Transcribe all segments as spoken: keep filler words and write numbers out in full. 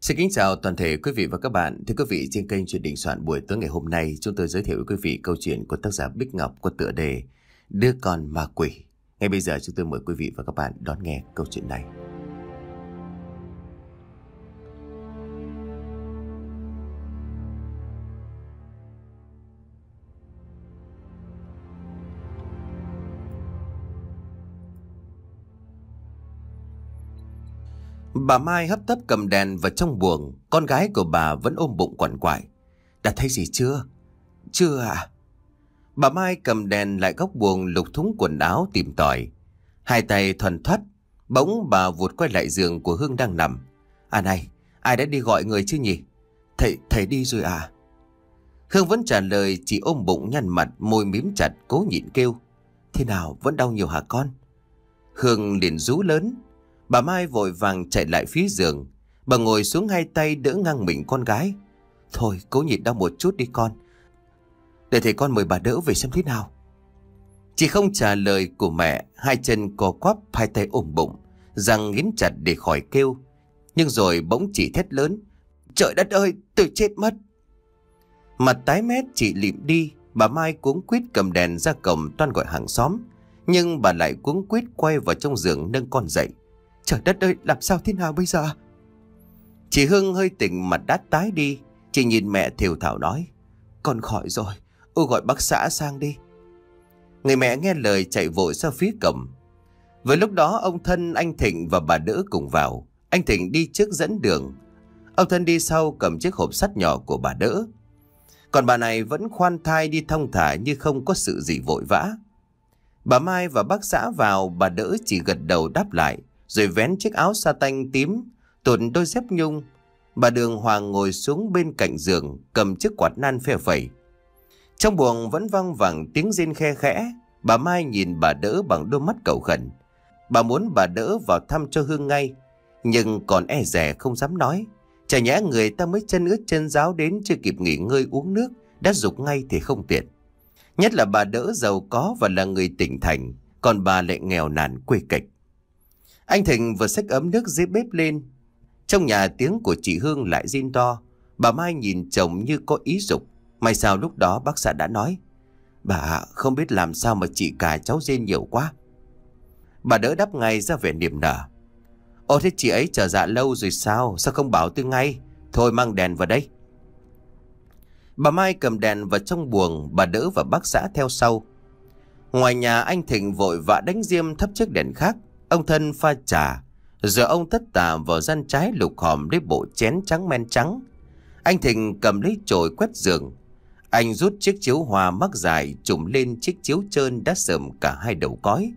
Xin kính chào toàn thể quý vị và các bạn. Thưa quý vị, trên kênh Truyện Đình Soạn buổi tối ngày hôm nay, chúng tôi giới thiệu với quý vị câu chuyện của tác giả Bích Ngọc có tựa đề Đứa con ma quỷ. Ngay bây giờ chúng tôi mời quý vị và các bạn đón nghe câu chuyện này. Bà Mai hấp tấp cầm đèn vào trong buồng. Con gái của bà vẫn ôm bụng quằn quại. Đã thấy gì chưa? Chưa ạ. À? Bà Mai cầm đèn lại góc buồng, lục thúng quần áo tìm tòi. Hai tay thuần thoắt. Bỗng bà vụt quay lại giường của Hương đang nằm. À này, ai đã đi gọi người chứ nhỉ? Thầy, thầy đi rồi à? Hương vẫn trả lời, chỉ ôm bụng nhăn mặt, môi mím chặt, cố nhịn kêu. Thế nào, vẫn đau nhiều hả con? Hương liền rú lớn. Bà Mai vội vàng chạy lại phía giường. Bà ngồi xuống, hai tay đỡ ngang mình con gái. Thôi cố nhịn đau một chút đi con, để thầy con mời bà đỡ về xem thế nào. Chị không trả lời của mẹ, hai chân co quắp, hai tay ôm bụng, răng nghiến chặt để khỏi kêu. Nhưng rồi bỗng chị thét lớn. Trời đất ơi, tôi chết mất. Mặt tái mét, chị lịm đi. Bà Mai cuống quýt cầm đèn ra cổng toan gọi hàng xóm. Nhưng bà lại cuống quýt quay vào trong giường nâng con dậy. Trời đất ơi, làm sao thế nào bây giờ? Chị Hương hơi tỉnh, mặt đã tái đi. Chị nhìn mẹ thều thào nói. Con khỏi rồi, ôi gọi bác xã sang đi. Người mẹ nghe lời chạy vội ra phía cổng. Với lúc đó ông Thân, anh Thịnh và bà Đỡ cùng vào. Anh Thịnh đi trước dẫn đường. Ông Thân đi sau cầm chiếc hộp sắt nhỏ của bà Đỡ. Còn bà này vẫn khoan thai đi thong thả như không có sự gì vội vã. Bà Mai và bác xã vào, bà Đỡ chỉ gật đầu đáp lại, rồi vén chiếc áo sa tanh tím, tột đôi dép nhung. Bà Đường Hoàng ngồi xuống bên cạnh giường, cầm chiếc quạt nan phe phẩy. Trong buồng vẫn vang vẳng tiếng rên khe khẽ. Bà Mai nhìn bà Đỡ bằng đôi mắt cầu khẩn. Bà muốn bà Đỡ vào thăm cho Hương ngay, nhưng còn e dè không dám nói. Chả nhẽ người ta mới chân ướt chân ráo đến, chưa kịp nghỉ ngơi uống nước đã giục ngay thì không tiện. Nhất là bà Đỡ giàu có và là người tỉnh thành, còn bà lại nghèo nàn quê kịch. Anh Thịnh vừa xách ấm nước dưới bếp lên. Trong nhà tiếng của chị Hương lại rên to. Bà Mai nhìn chồng như có ý dục. May sao lúc đó bác xã đã nói. Bà không biết làm sao mà chị cả cháu rên nhiều quá. Bà Đỡ đáp ngay ra vẻ niềm nở. Ô thế chị ấy chờ dạ lâu rồi sao? Sao không bảo tôi ngay? Thôi mang đèn vào đây. Bà Mai cầm đèn vào trong buồng. Bà Đỡ và bác xã theo sau. Ngoài nhà anh Thịnh vội vã đánh diêm thắp chiếc đèn khác. Ông Thân pha trà, rồi ông tất tả vào gian trái lục hòm lấy bộ chén trắng men trắng. Anh Thịnh cầm lấy chổi quét giường. Anh rút chiếc chiếu hoa mắc dài trùm lên chiếc chiếu trơn đã sờm cả hai đầu cói.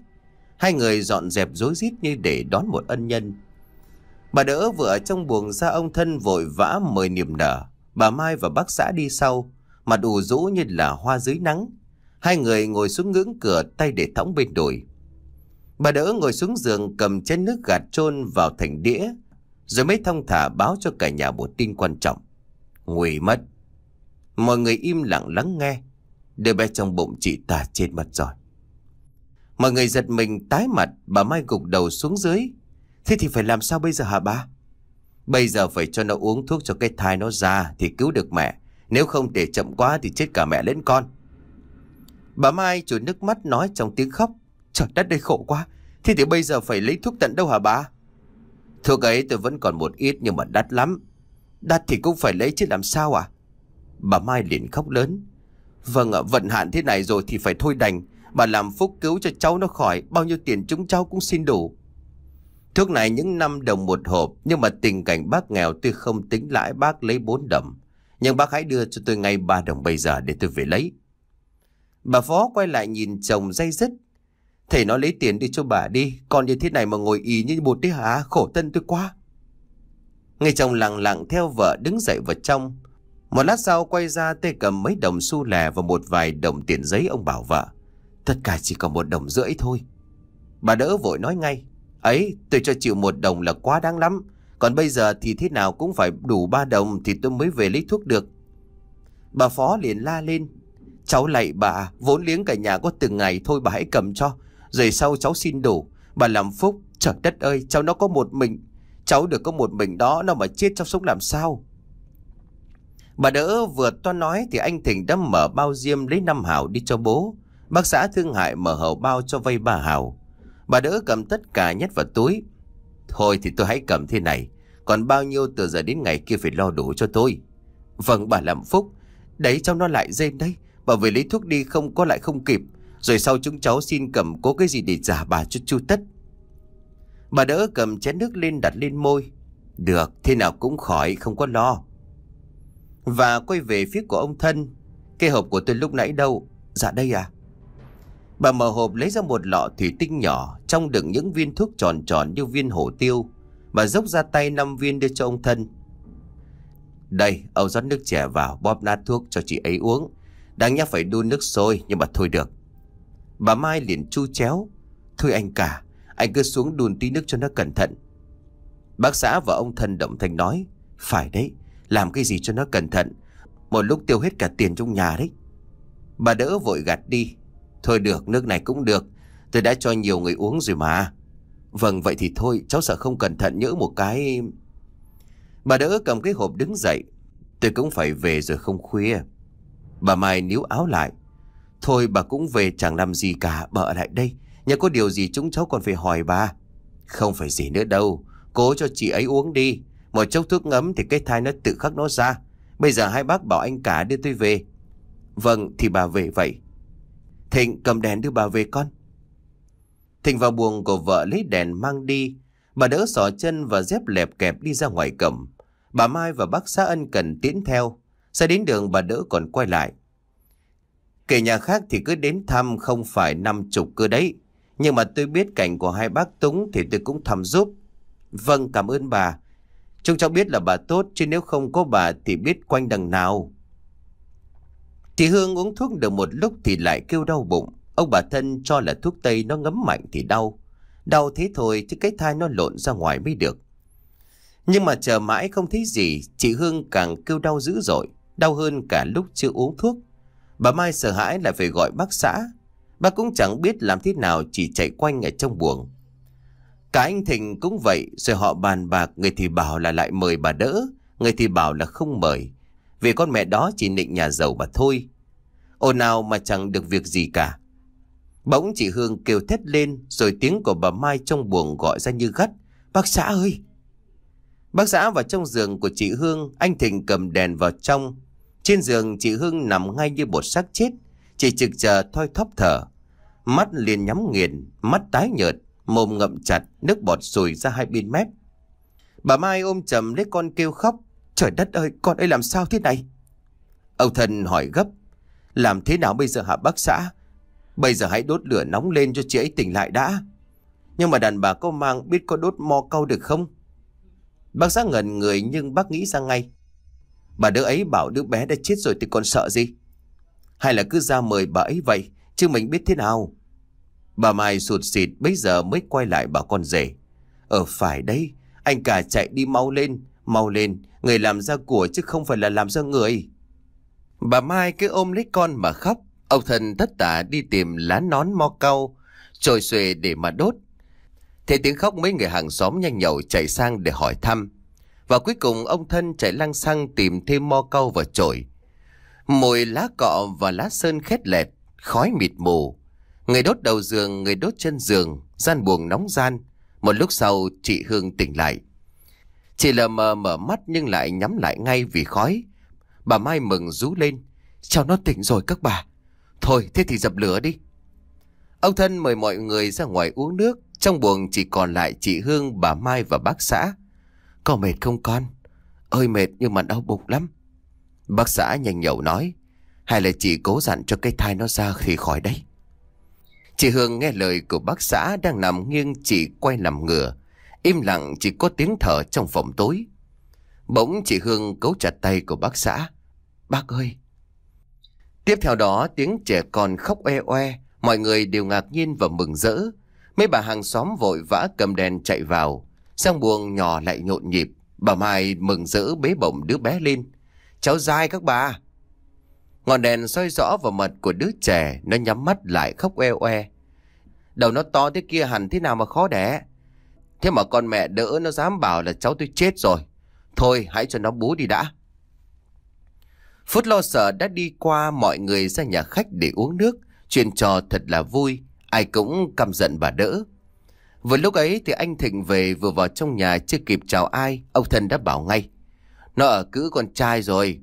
Hai người dọn dẹp rối rít như để đón một ân nhân. Bà Đỡ vừa ở trong buồng ra, ông Thân vội vã mời niềm nở. Bà Mai và bác xã đi sau, mặt ù rũ như là hoa dưới nắng. Hai người ngồi xuống ngưỡng cửa, tay để thõng bên đùi. Bà Đỡ ngồi xuống giường cầm chén nước gạt trôn vào thành đĩa, rồi mới thong thả báo cho cả nhà một tin quan trọng. Nguy mất. Mọi người im lặng lắng nghe. Đứa bé trong bụng chị ta chết mất rồi. Mọi người giật mình tái mặt. Bà Mai gục đầu xuống dưới. Thế thì phải làm sao bây giờ hả bà? Bây giờ phải cho nó uống thuốc cho cái thai nó ra thì cứu được mẹ. Nếu không để chậm quá thì chết cả mẹ lẫn con. Bà Mai chùi nước mắt nói trong tiếng khóc. Trời đất đây khổ quá. Thế thì bây giờ phải lấy thuốc tận đâu hả bà? Thuốc ấy tôi vẫn còn một ít nhưng mà đắt lắm. Đắt thì cũng phải lấy chứ làm sao à? Bà Mai liền khóc lớn. Vâng ạ, vận hạn thế này rồi thì phải thôi đành. Bà làm phúc cứu cho cháu nó khỏi. Bao nhiêu tiền chúng cháu cũng xin đủ. Thuốc này những năm đồng một hộp. Nhưng mà tình cảnh bác nghèo tôi không tính lãi, bác lấy bốn đồng. Nhưng bác hãy đưa cho tôi ngay ba đồng bây giờ để tôi về lấy. Bà Phó quay lại nhìn chồng day dứt. Thầy nó lấy tiền đi cho bà đi. Còn như thế này mà ngồi ý như bột đấy hả? Khổ thân tôi quá. Người chồng lặng lặng theo vợ đứng dậy vào trong. Một lát sau quay ra tay cầm mấy đồng xu lẻ và một vài đồng tiền giấy. Ông bảo vợ. Tất cả chỉ còn một đồng rưỡi thôi. Bà Đỡ vội nói ngay. Ấy tôi cho chịu một đồng là quá đáng lắm. Còn bây giờ thì thế nào cũng phải đủ ba đồng thì tôi mới về lấy thuốc được. Bà Phó liền la lên. Cháu lạy bà, vốn liếng cả nhà có từng ngày thôi, bà hãy cầm cho. Rồi sau cháu xin đủ. Bà làm phúc. Trời đất ơi, cháu nó có một mình. Cháu được có một mình đó, nó mà chết cháu sống làm sao? Bà đỡ vừa toan nói thì anh Thịnh đã mở bao diêm lấy năm hào đi cho bố. Bác xã thương hại mở hầu bao cho vay ba hào. Bà đỡ cầm tất cả nhét vào túi. Thôi thì tôi hãy cầm thế này, còn bao nhiêu từ giờ đến ngày kia phải lo đủ cho tôi. Vâng, bà làm phúc. Đấy, cháu nó lại rên đấy. Bà về lấy thuốc đi, không có lại không kịp. Rồi sau chúng cháu xin cầm cố cái gì để trả bà cho chu tất. Bà đỡ cầm chén nước lên đặt lên môi. Được, thế nào cũng khỏi, không có lo. Và quay về phía của ông thân. Cái hộp của tôi lúc nãy đâu? Dạ đây à. Bà mở hộp lấy ra một lọ thủy tinh nhỏ, trong đựng những viên thuốc tròn tròn như viên hổ tiêu. Bà dốc ra tay năm viên đưa cho ông thân. Đây, ông rót nước chè vào bóp nát thuốc cho chị ấy uống. Đáng nhắc phải đun nước sôi, nhưng mà thôi được. Bà Mai liền chu chéo. Thôi anh cả, anh cứ xuống đun tí nước cho nó cẩn thận. Bác xã và ông thân động thành nói. Phải đấy, làm cái gì cho nó cẩn thận, một lúc tiêu hết cả tiền trong nhà đấy. Bà đỡ vội gạt đi. Thôi được, nước này cũng được, tôi đã cho nhiều người uống rồi mà. Vâng, vậy thì thôi, cháu sợ không cẩn thận nhỡ một cái. Bà đỡ cầm cái hộp đứng dậy. Tôi cũng phải về rồi, không khuya. Bà Mai níu áo lại. Thôi bà cũng về, chẳng làm gì cả, bà ở lại đây. Nhưng có điều gì chúng cháu còn phải hỏi bà. Không phải gì nữa đâu, cố cho chị ấy uống đi. Một chốc thuốc ngấm thì cái thai nó tự khắc nó ra. Bây giờ hai bác bảo anh cả đưa tôi về. Vâng, thì bà về vậy. Thịnh cầm đèn đưa bà về con. Thịnh vào buồng của vợ lấy đèn mang đi. Bà đỡ xỏ chân và dép lẹp kẹp đi ra ngoài cổng. Bà Mai và bác xã ân cần tiễn theo. Ra đến đường bà đỡ còn quay lại. Kể nhà khác thì cứ đến thăm, không phải năm chục cơ đấy. Nhưng mà tôi biết cảnh của hai bác Túng thì tôi cũng thăm giúp. Vâng, cảm ơn bà. Chúng cháu biết là bà tốt, chứ nếu không có bà thì biết quanh đằng nào. Thì Hương uống thuốc được một lúc thì lại kêu đau bụng. Ông bà thân cho là thuốc tây nó ngấm mạnh thì đau. Đau thế thôi chứ cái thai nó lộn ra ngoài mới được. Nhưng mà chờ mãi không thấy gì, chị Hương càng kêu đau dữ dội, đau hơn cả lúc chưa uống thuốc. Bà Mai sợ hãi lại phải gọi bác xã. Bà cũng chẳng biết làm thế nào, chỉ chạy quanh ở trong buồng. Cả anh Thịnh cũng vậy, rồi họ bàn bạc, người thì bảo là lại mời bà đỡ, người thì bảo là không mời, vì con mẹ đó chỉ nịnh nhà giàu mà thôi. Ồn nào mà chẳng được việc gì cả. Bỗng chị Hương kêu thét lên, rồi tiếng của bà Mai trong buồng gọi ra như gắt. Bác xã ơi! Bác xã vào trong giường của chị Hương, anh Thịnh cầm đèn vào trong. Trên giường chị Hương nằm ngay như một xác chết, chỉ trực chờ thoi thóp thở. Mắt liền nhắm nghiền, mắt tái nhợt, mồm ngậm chặt, nước bọt sùi ra hai bên mép. Bà Mai ôm chầm lấy con kêu khóc. Trời đất ơi, con ấy làm sao thế này? Ông thân hỏi gấp. Làm thế nào bây giờ hả bác xã? Bây giờ hãy đốt lửa nóng lên cho chị ấy tỉnh lại đã. Nhưng mà đàn bà có mang biết có đốt mo cau được không? Bác xã ngẩn người, nhưng bác nghĩ ra ngay. Bà đứa ấy bảo đứa bé đã chết rồi thì còn sợ gì? Hay là cứ ra mời bà ấy vậy, chứ mình biết thế nào? Bà Mai sụt sịt bấy giờ mới quay lại bảo con rể. Ờ phải đấy, anh cả chạy đi, mau lên, mau lên, người làm ra của chứ không phải là làm ra người. Bà Mai cứ ôm lấy con mà khóc. Ông thân tất tả đi tìm lá nón mo cau trồi xuề để mà đốt. Thấy tiếng khóc, mấy người hàng xóm nhanh nhẩu chạy sang để hỏi thăm. Và cuối cùng ông thân chạy lang sang tìm thêm mo cau và chổi. Mùi lá cọ và lá sơn khét lẹt, khói mịt mù. Người đốt đầu giường, người đốt chân giường, gian buồng nóng gian. Một lúc sau chị Hương tỉnh lại. Chị lờ mờ mở mắt nhưng lại nhắm lại ngay vì khói. Bà Mai mừng rú lên. Cháu nó tỉnh rồi các bà. Thôi thế thì dập lửa đi. Ông thân mời mọi người ra ngoài uống nước. Trong buồng chỉ còn lại chị Hương, bà Mai và bác xã. Có mệt không con? Ơi mệt, nhưng mà đau bụng lắm. Bác xã nhanh nhẩu nói. Hay là chị cố dặn cho cái thai nó ra thì khỏi đấy. Chị Hương nghe lời của bác xã, đang nằm nghiêng chị quay nằm ngửa. Im lặng, chỉ có tiếng thở trong phòng tối. Bỗng chị Hương cấu chặt tay của bác xã. Bác ơi! Tiếp theo đó tiếng trẻ con khóc oe oe. Mọi người đều ngạc nhiên và mừng rỡ. Mấy bà hàng xóm vội vã cầm đèn chạy vào. Sang buồng nhỏ lại nhộn nhịp. Bà Mai mừng rỡ bế bổng đứa bé lên. Cháu dai các bà! Ngọn đèn soi rõ vào mặt của đứa trẻ. Nó nhắm mắt lại khóc oe oe. Đầu nó to thế kia hẳn thế nào mà khó đẻ. Thế mà con mẹ đỡ nó dám bảo là cháu tôi chết rồi. Thôi hãy cho nó bú đi đã. Phút lo sợ đã đi qua, mọi người ra nhà khách để uống nước. Chuyện trò thật là vui, ai cũng căm giận bà đỡ. Vừa lúc ấy thì anh Thịnh về, vừa vào trong nhà chưa kịp chào ai, ông Thân đã bảo ngay: Nó ở cữ con trai rồi.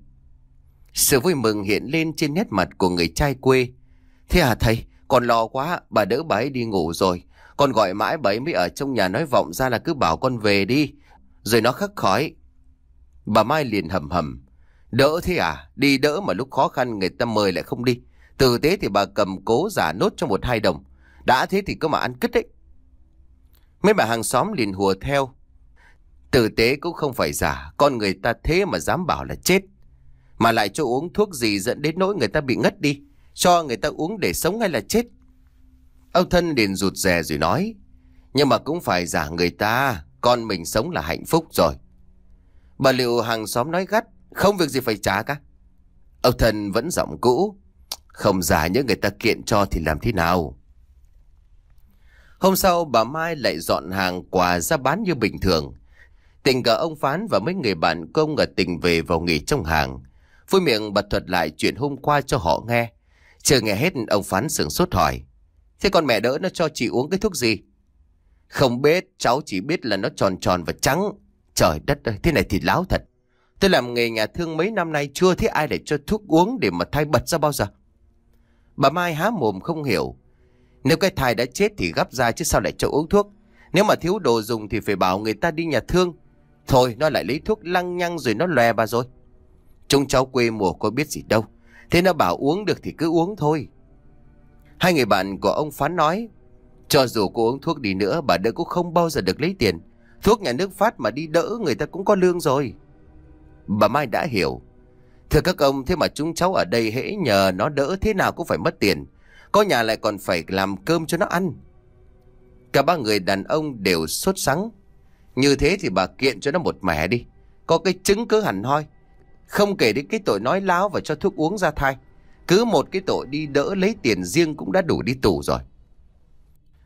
Sự vui mừng hiện lên trên nét mặt của người trai quê. Thế à thầy, con lo quá, bà đỡ bà ấy đi ngủ rồi. Con gọi mãi bà ấy mới ở trong nhà, nói vọng ra là cứ bảo con về đi, rồi nó khắc khói. Bà Mai liền hầm hầm: Đỡ thế à, đi đỡ mà lúc khó khăn người ta mời lại không đi. Tử tế thì bà cầm cố giả nốt cho một hai đồng, đã thế thì cứ mà ăn cứt đấy. Mấy bà hàng xóm liền hùa theo: Tử tế cũng không phải giả, con người ta thế mà dám bảo là chết. Mà lại cho uống thuốc gì dẫn đến nỗi người ta bị ngất đi, cho người ta uống để sống hay là chết. Ông Thân liền rụt rè rồi nói: Nhưng mà cũng phải giả người ta, con mình sống là hạnh phúc rồi. Bà Liệu hàng xóm nói gắt: Không việc gì phải trả cả. Ông Thân vẫn giọng cũ: Không giả những người ta kiện cho thì làm thế nào. Hôm sau bà Mai lại dọn hàng quà ra bán như bình thường. Tình cờ ông Phán và mấy người bạn công ở tỉnh về vào nghỉ trong hàng. Vui miệng bà thuật lại chuyện hôm qua cho họ nghe. Chưa nghe hết ông Phán sửng sốt hỏi: Thế con mẹ đỡ nó cho chị uống cái thuốc gì? Không biết, cháu chỉ biết là nó tròn tròn và trắng. Trời đất ơi, thế này thì láo thật. Tôi làm nghề nhà thương mấy năm nay chưa thấy ai để cho thuốc uống để mà thai bật ra bao giờ. Bà Mai há mồm không hiểu. Nếu cái thai đã chết thì gắp ra chứ sao lại cho uống thuốc. Nếu mà thiếu đồ dùng thì phải bảo người ta đi nhà thương. Thôi nó lại lấy thuốc lăng nhăng rồi nó lòe bà rồi. Chúng cháu quê mùa có biết gì đâu. Thế nó bảo uống được thì cứ uống thôi. Hai người bạn của ông Phán nói: Cho dù cô uống thuốc đi nữa, bà đỡ cũng không bao giờ được lấy tiền. Thuốc nhà nước phát mà đi đỡ người ta cũng có lương rồi. Bà Mai đã hiểu: Thưa các ông, thế mà chúng cháu ở đây hễ nhờ nó đỡ thế nào cũng phải mất tiền. Có nhà lại còn phải làm cơm cho nó ăn. Cả ba người đàn ông đều sốt sắng. Như thế thì bà kiện cho nó một mẻ đi, có cái chứng cứ hẳn hoi. Không kể đến cái tội nói láo và cho thuốc uống ra thai, cứ một cái tội đi đỡ lấy tiền riêng cũng đã đủ đi tù rồi.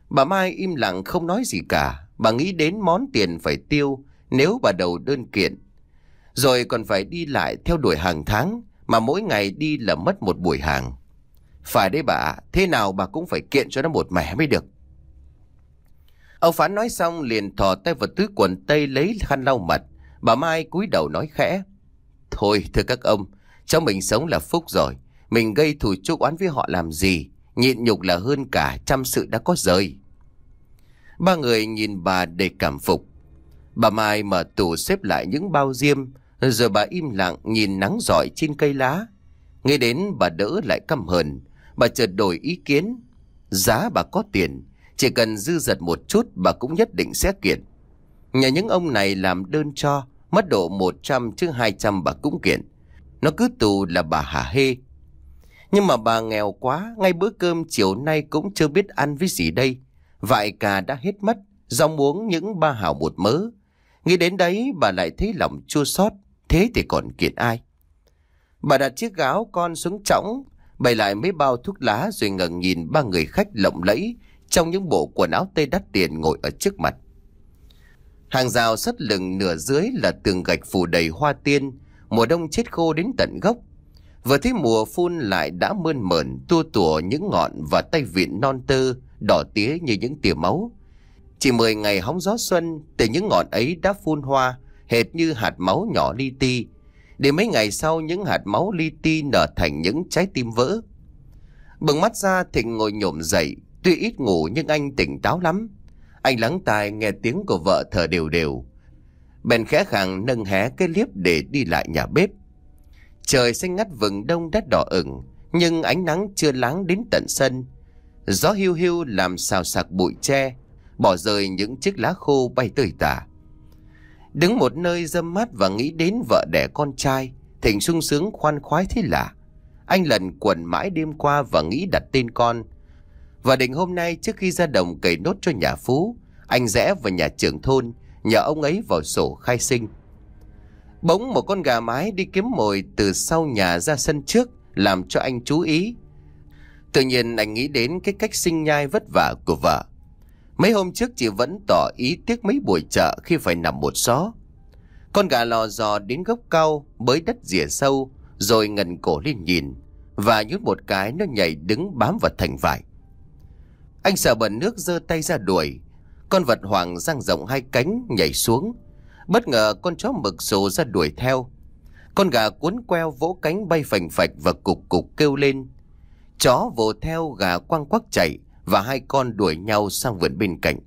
Bà Mai im lặng không nói gì cả. Bà nghĩ đến món tiền phải tiêu nếu bà đầu đơn kiện, rồi còn phải đi lại theo đuổi hàng tháng, mà mỗi ngày đi là mất một buổi hàng. Phải đấy bà, thế nào bà cũng phải kiện cho nó một mẻ mới được. Ông Phán nói xong liền thò tay vào túi quần tây lấy khăn lau mặt. Bà Mai cúi đầu nói khẽ: Thôi thưa các ông, cháu mình sống là phúc rồi. Mình gây thù chuốc oán với họ làm gì. Nhịn nhục là hơn cả trăm sự đã có rời. Ba người nhìn bà để cảm phục. Bà Mai mở tủ xếp lại những bao diêm, rồi bà im lặng nhìn nắng rọi trên cây lá. Nghe đến bà đỡ lại căm hờn. Bà chợt đổi ý kiến. Giá bà có tiền, chỉ cần dư dật một chút bà cũng nhất định sẽ kiện. Nhà những ông này làm đơn cho, mất độ một trăm chứ hai trăm bà cũng kiện. Nó cứ tù là bà hả hê. Nhưng mà bà nghèo quá, ngay bữa cơm chiều nay cũng chưa biết ăn với gì đây. Vại cà đã hết mất, rong uống những ba hào một mớ. Nghĩ đến đấy bà lại thấy lòng chua xót, thế thì còn kiện ai. Bà đặt chiếc gáo con xuống chõng, bày lại mấy bao thuốc lá rồi ngẩng nhìn ba người khách lộng lẫy trong những bộ quần áo tây đắt tiền ngồi ở trước mặt. Hàng rào sắt lừng nửa dưới là tường gạch phủ đầy hoa tiên, mùa đông chết khô đến tận gốc. Vừa thấy mùa phun lại đã mơn mởn tua tủa những ngọn và tay vịn non tơ, đỏ tía như những tia máu. Chỉ mười ngày hóng gió xuân, từ những ngọn ấy đã phun hoa, hệt như hạt máu nhỏ li ti. Để mấy ngày sau những hạt máu li ti nở thành những trái tim vỡ. Bừng mắt ra, Thịnh ngồi nhổm dậy. Tuy ít ngủ nhưng anh tỉnh táo lắm. Anh lắng tai nghe tiếng của vợ thở đều đều, bèn khẽ khàng nâng hé cái liếp để đi lại nhà bếp. Trời xanh ngắt vừng đông đã đỏ ửng, nhưng ánh nắng chưa láng đến tận sân. Gió hiu hiu làm xào xạc bụi tre, bỏ rơi những chiếc lá khô bay tơi tả. Đứng một nơi râm mát và nghĩ đến vợ đẻ con trai, Thịnh sung sướng khoan khoái thế lạ. Anh lần quẩn mãi đêm qua và nghĩ đặt tên con, và định hôm nay trước khi ra đồng cày nốt cho nhà Phú, anh rẽ vào nhà trưởng thôn nhờ ông ấy vào sổ khai sinh. Bỗng một con gà mái đi kiếm mồi từ sau nhà ra sân trước làm cho anh chú ý. Tự nhiên anh nghĩ đến cái cách sinh nhai vất vả của vợ. Mấy hôm trước chị vẫn tỏ ý tiếc mấy buổi chợ khi phải nằm một xó. Con gà lò dò đến gốc cao, bới đất rìa sâu, rồi ngẩng cổ lên nhìn, và nhút một cái nó nhảy đứng bám vào thành vải. Anh sợ bẩn nước giơ tay ra đuổi. Con vật hoang dang rộng hai cánh nhảy xuống. Bất ngờ con chó mực sổ ra đuổi theo. Con gà cuốn queo vỗ cánh bay phành phạch và cục cục kêu lên. Chó vồ theo gà quăng quắc chạy, và hai con đuổi nhau sang vườn bên cạnh.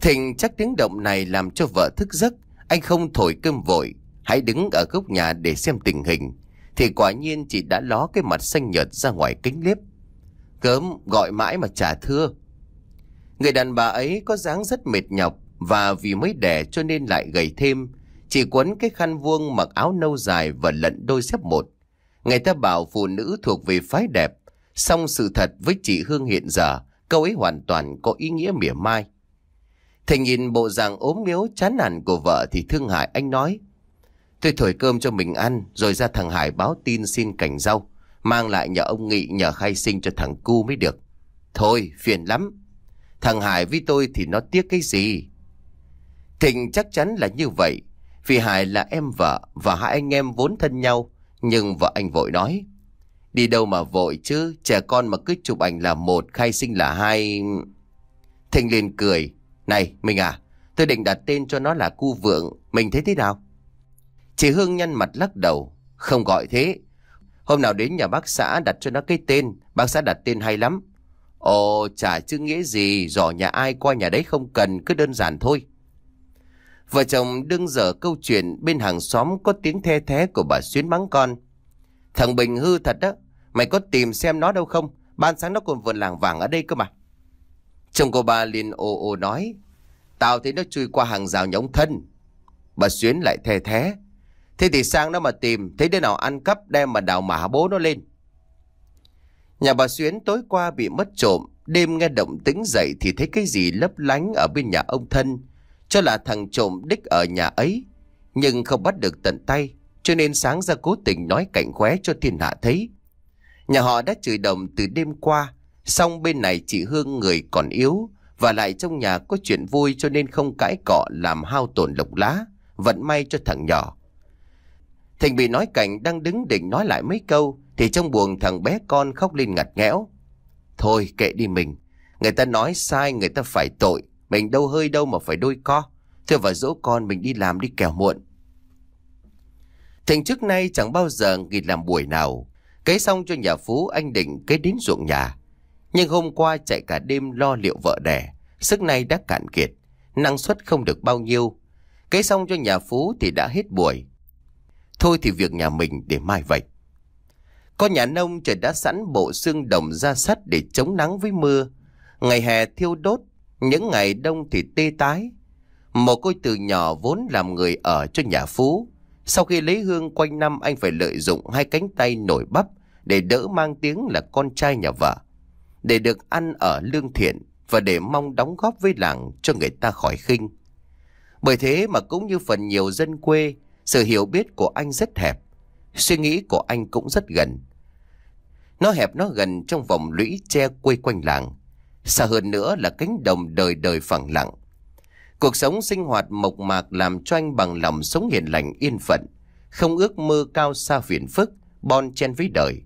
Thình chắc tiếng động này làm cho vợ thức giấc. Anh không thổi cơm vội, hãy đứng ở góc nhà để xem tình hình. Thì quả nhiên chị đã ló cái mặt xanh nhợt ra ngoài kính liếp. Cớm gọi mãi mà chả thưa. Người đàn bà ấy có dáng rất mệt nhọc, và vì mới đẻ cho nên lại gầy thêm. Chỉ quấn cái khăn vuông, mặc áo nâu dài và lận đôi dép một. Người ta bảo phụ nữ thuộc về phái đẹp, song sự thật với chị Hương hiện giờ, câu ấy hoàn toàn có ý nghĩa mỉa mai. Thành nhìn bộ dạng ốm yếu chán nản của vợ thì thương hại, anh nói: Tôi thổi cơm cho mình ăn, rồi ra thằng Hải báo tin xin cảnh rau, mang lại nhờ ông Nghị nhờ khai sinh cho thằng Cu mới được. Thôi phiền lắm, thằng Hải với tôi thì nó tiếc cái gì. Thịnh chắc chắn là như vậy, vì Hải là em vợ và hai anh em vốn thân nhau. Nhưng vợ anh vội nói: Đi đâu mà vội chứ, trẻ con mà cứ chụp ảnh là một, khai sinh là hai. Thịnh liền cười: Này mình à, tôi định đặt tên cho nó là Cu Vượng, mình thấy thế nào? Chị Hương nhăn mặt lắc đầu: Không gọi thế. Hôm nào đến nhà bác xã đặt cho nó cái tên, bác xã đặt tên hay lắm. Ồ, chả chứ nghĩa gì, dò nhà ai qua nhà đấy không cần, cứ đơn giản thôi. Vợ chồng đương dở câu chuyện, bên hàng xóm có tiếng the thé của bà Xuyến mắng con: Thằng Bình hư thật đó, mày có tìm xem nó đâu không? Ban sáng nó còn vườn làng vàng ở đây cơ mà. Chồng của bà liền ồ ồ nói: Tao thấy nó chui qua hàng rào nhống thân. Bà Xuyến lại the thé: Thế thì sang nó mà tìm, thấy đứa nào ăn cắp đem mà đào mả bố nó lên. Nhà bà Xuyến tối qua bị mất trộm, đêm nghe động tĩnh dậy thì thấy cái gì lấp lánh ở bên nhà ông thân, cho là thằng trộm đích ở nhà ấy, nhưng không bắt được tận tay, cho nên sáng ra cố tình nói cạnh khóe cho thiên hạ thấy. Nhà họ đã chửi đồng từ đêm qua, xong bên này chị Hương người còn yếu, và lại trong nhà có chuyện vui cho nên không cãi cọ làm hao tổn lộc lá, vận may cho thằng nhỏ. Thịnh bị nói cạnh, đang đứng định nói lại mấy câu thì trong buồng thằng bé con khóc lên ngặt nghẽo: Thôi kệ đi mình, người ta nói sai người ta phải tội, mình đâu hơi đâu mà phải đôi co. Thưa và dỗ con mình đi làm đi kẻo muộn. Thịnh trước nay chẳng bao giờ nghỉ làm buổi nào. Cấy xong cho nhà Phú, anh định cấy đến ruộng nhà, nhưng hôm qua chạy cả đêm lo liệu vợ đẻ, sức nay đã cạn kiệt, năng suất không được bao nhiêu. Cấy xong cho nhà Phú thì đã hết buổi. Thôi thì việc nhà mình để mai vậy. Con nhà nông trời đã sẵn bộ xương đồng da sắt để chống nắng với mưa. Ngày hè thiêu đốt, những ngày đông thì tê tái. Mồ côi từ nhỏ vốn làm người ở cho nhà Phú. Sau khi lấy hương quanh năm, anh phải lợi dụng hai cánh tay nổi bắp để đỡ mang tiếng là con trai nhà vợ, để được ăn ở lương thiện và để mong đóng góp với làng cho người ta khỏi khinh. Bởi thế mà cũng như phần nhiều dân quê, sự hiểu biết của anh rất hẹp, suy nghĩ của anh cũng rất gần. Nó hẹp nó gần trong vòng lũy tre quây quanh làng, xa hơn nữa là cánh đồng đời đời phẳng lặng. Cuộc sống sinh hoạt mộc mạc làm cho anh bằng lòng sống hiền lành yên phận, không ước mơ cao xa phiền phức, bon chen với đời.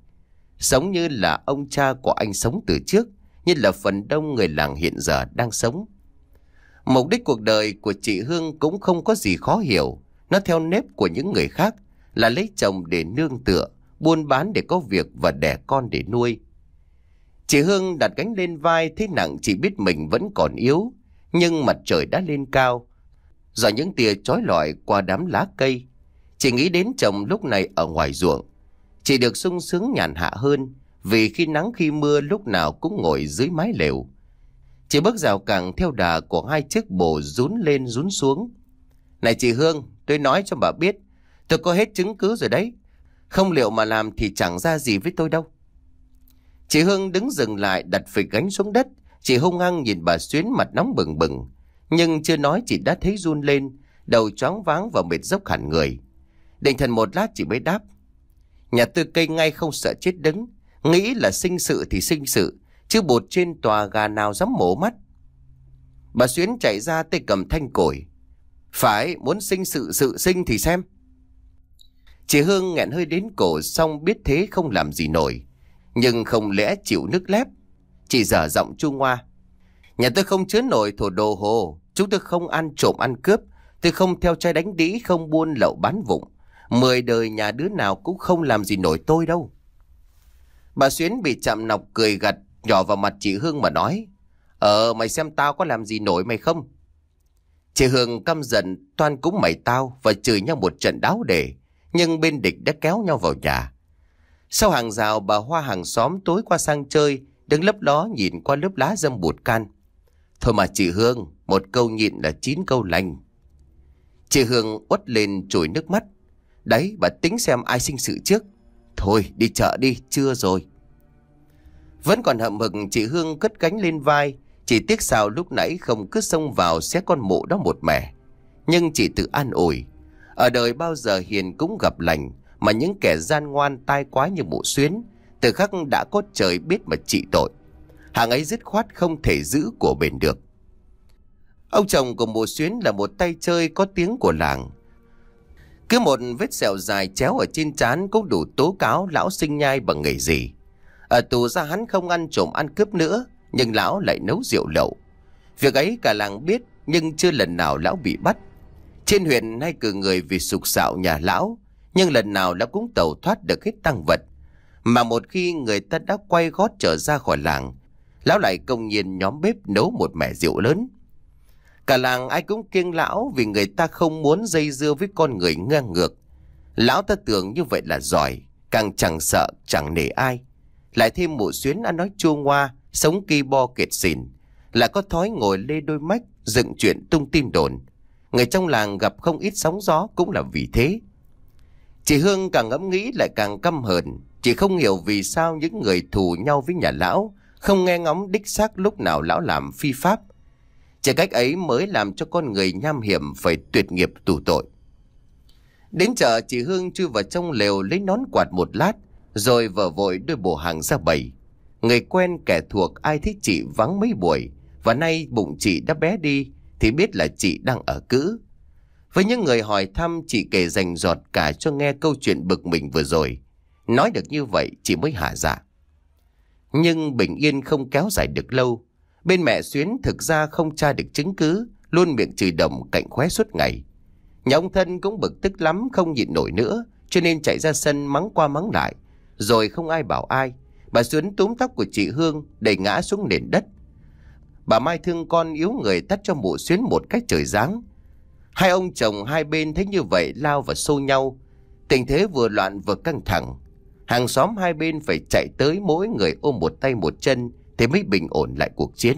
Sống như là ông cha của anh sống từ trước, như là phần đông người làng hiện giờ đang sống. Mục đích cuộc đời của chị Hương cũng không có gì khó hiểu. Nó theo nếp của những người khác là lấy chồng để nương tựa, buôn bán để có việc và đẻ con để nuôi. Chị Hương đặt gánh lên vai thế nặng, chỉ biết mình vẫn còn yếu. Nhưng mặt trời đã lên cao, rọi những tia chói lọi qua đám lá cây. Chị nghĩ đến chồng lúc này ở ngoài ruộng, chị được sung sướng nhàn hạ hơn, vì khi nắng khi mưa lúc nào cũng ngồi dưới mái lều. Chị bước rào cẳng theo đà của hai chiếc bồ rún lên rún xuống. Này chị Hương, tôi nói cho bà biết, tôi có hết chứng cứ rồi đấy. Không liệu mà làm thì chẳng ra gì với tôi đâu. Chị Hương đứng dừng lại, đặt phịch gánh xuống đất. Chị hung hăng nhìn bà Xuyến mặt nóng bừng bừng. Nhưng chưa nói chị đã thấy run lên, đầu choáng váng và mệt dốc hẳn người. Định thần một lát chị mới đáp: Nhà tôi cây ngay không sợ chết đứng, nghĩ là sinh sự thì sinh sự, chứ bột trên tòa gà nào dám mổ mắt. Bà Xuyến chạy ra tay cầm thanh củi. Phải, muốn sinh sự sự sinh thì xem. Chị Hương nghẹn hơi đến cổ, xong biết thế không làm gì nổi, nhưng không lẽ chịu nước lép. Chị dở giọng chu ngoa: Nhà tôi không chứa nổi thổ đồ hồ, chúng tôi không ăn trộm ăn cướp, tôi không theo trai đánh đĩ, không buôn lậu bán vụng. Mười đời nhà đứa nào cũng không làm gì nổi tôi đâu. Bà Xuyến bị chạm nọc cười gật, nhỏ vào mặt chị Hương mà nói: Ờ, mày xem tao có làm gì nổi mày không? Chị Hương căm giận toan cũng mày tao và chửi nhau một trận đáo để, nhưng bên địch đã kéo nhau vào nhà. Sau hàng rào, bà Hoa hàng xóm tối qua sang chơi, đứng lấp ló nhìn qua lớp lá râm bụt can. Thôi mà chị Hương, một câu nhịn là chín câu lành. Chị Hương uất lên chùi nước mắt. Đấy, bà tính xem ai sinh sự trước. Thôi đi chợ đi, trưa rồi. Vẫn còn hậm hực, chị Hương cất cánh lên vai. Chỉ tiếc sao lúc nãy không cứ xông vào xé con mụ đó một mẻ. Nhưng chị tự an ủi: Ở đời bao giờ hiền cũng gặp lành, mà những kẻ gian ngoan tai quái như mụ Xuyến từ khắc đã có trời biết mà trị tội. Hàng ấy dứt khoát không thể giữ của bền được. Ông chồng của mụ Xuyến là một tay chơi có tiếng của làng. Cứ một vết sẹo dài chéo ở trên trán cũng đủ tố cáo lão sinh nhai bằng nghề gì. Ở tù ra hắn không ăn trộm ăn cướp nữa, nhưng lão lại nấu rượu lậu. Việc ấy cả làng biết, nhưng chưa lần nào lão bị bắt. Trên huyện hay cử người vì sục sạo nhà lão, nhưng lần nào lão cũng tẩu thoát được hết tang vật. Mà một khi người ta đã quay gót trở ra khỏi làng, lão lại công nhiên nhóm bếp nấu một mẻ rượu lớn. Cả làng ai cũng kiêng lão vì người ta không muốn dây dưa với con người ngang ngược. Lão ta tưởng như vậy là giỏi, càng chẳng sợ, chẳng nể ai. Lại thêm mụ Xuyến ăn nói chua ngoa, sống ki bo kiệt xỉn, là có thói ngồi lê đôi mách, dựng chuyện tung tin đồn. Người trong làng gặp không ít sóng gió cũng là vì thế. Chị Hương càng ngẫm nghĩ lại càng căm hờn. Chị không hiểu vì sao những người thù nhau với nhà lão không nghe ngóng đích xác lúc nào lão làm phi pháp. Chỉ cách ấy mới làm cho con người nham hiểm phải tuyệt nghiệp tù tội. Đến chợ, chị Hương chui vào trong lều lấy nón quạt một lát, rồi vờ vội đưa bộ hàng ra bày. Người quen kẻ thuộc ai thích chị vắng mấy buổi, và nay bụng chị đã bé đi thì biết là chị đang ở cữ. Với những người hỏi thăm, chị kể rành rọt cả cho nghe câu chuyện bực mình vừa rồi. Nói được như vậy chị mới hạ dạ. Nhưng bình yên không kéo dài được lâu. Bên mẹ Xuyến thực ra không tra được chứng cứ, luôn miệng chửi đồng cạnh khóe suốt ngày. Nhà ông thân cũng bực tức lắm, không nhịn nổi nữa, cho nên chạy ra sân mắng qua mắng lại. Rồi không ai bảo ai, bà Xuyến túm tóc của chị Hương đẩy ngã xuống nền đất. Bà Mai thương con yếu người tắt cho mụ Xuyến một cách trời giáng. Hai ông chồng hai bên thấy như vậy lao và xô nhau. Tình thế vừa loạn vừa căng thẳng. Hàng xóm hai bên phải chạy tới, mỗi người ôm một tay một chân thì mới bình ổn lại cuộc chiến.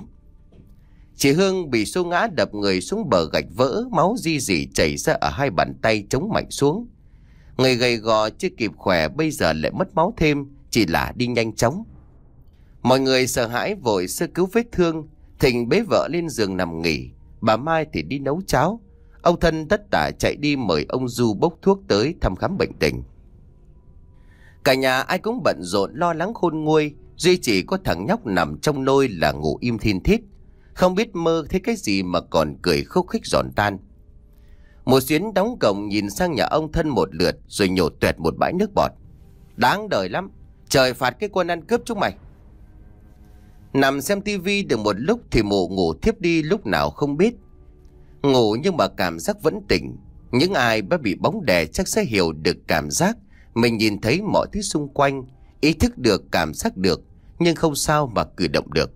Chị Hương bị xô ngã đập người xuống bờ gạch vỡ, máu di dỉ chảy ra ở hai bàn tay chống mạnh xuống. Người gầy gò chưa kịp khỏe bây giờ lại mất máu thêm, chỉ là đi nhanh chóng. Mọi người sợ hãi vội sơ cứu vết thương. Thịnh bế vợ lên giường nằm nghỉ, bà Mai thì đi nấu cháo. Ông thân tất tả chạy đi mời ông Du bốc thuốc tới thăm khám bệnh tình. Cả nhà ai cũng bận rộn lo lắng khôn nguôi, duy chỉ có thằng nhóc nằm trong nôi là ngủ im thin thít, không biết mơ thấy cái gì mà còn cười khúc khích giòn tan. Mụ Xuyến đóng cổng nhìn sang nhà ông thân một lượt rồi nhổ tuẹt một bãi nước bọt. Đáng đời lắm, trời phạt cái quân ăn cướp chúng mày. Nằm xem tivi được một lúc thì mụ ngủ thiếp đi lúc nào không biết. Ngủ nhưng mà cảm giác vẫn tỉnh. Những ai đã bị bóng đè chắc sẽ hiểu được cảm giác. Mình nhìn thấy mọi thứ xung quanh, ý thức được, cảm giác được, nhưng không sao mà cử động được.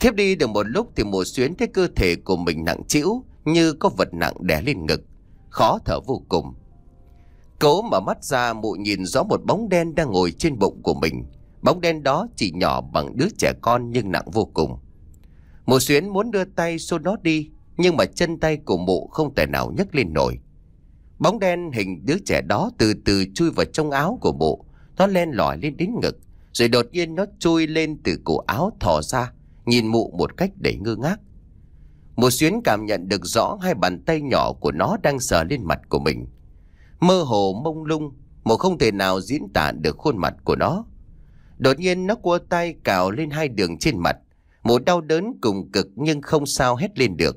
Thiếp đi được một lúc thì mụ Xuyến thấy cơ thể của mình nặng trĩu, như có vật nặng đè lên ngực, khó thở vô cùng. Cố mở mắt ra, mụ nhìn rõ một bóng đen đang ngồi trên bụng của mình. Bóng đen đó chỉ nhỏ bằng đứa trẻ con nhưng nặng vô cùng. Mụ Xuyến muốn đưa tay xô nó đi, nhưng mà chân tay của mụ không thể nào nhấc lên nổi. Bóng đen hình đứa trẻ đó từ từ chui vào trong áo của mụ. Nó len lỏi lên đến ngực, rồi đột nhiên nó chui lên từ cổ áo thò ra, nhìn mụ một cách đầy ngơ ngác. Mụ Xuyến cảm nhận được rõ hai bàn tay nhỏ của nó đang sờ lên mặt của mình. Mơ hồ mông lung, mụ không thể nào diễn tả được khuôn mặt của nó. Đột nhiên nó cua tay cào lên hai đường trên mặt. Mụ đau đớn cùng cực nhưng không sao hét lên được.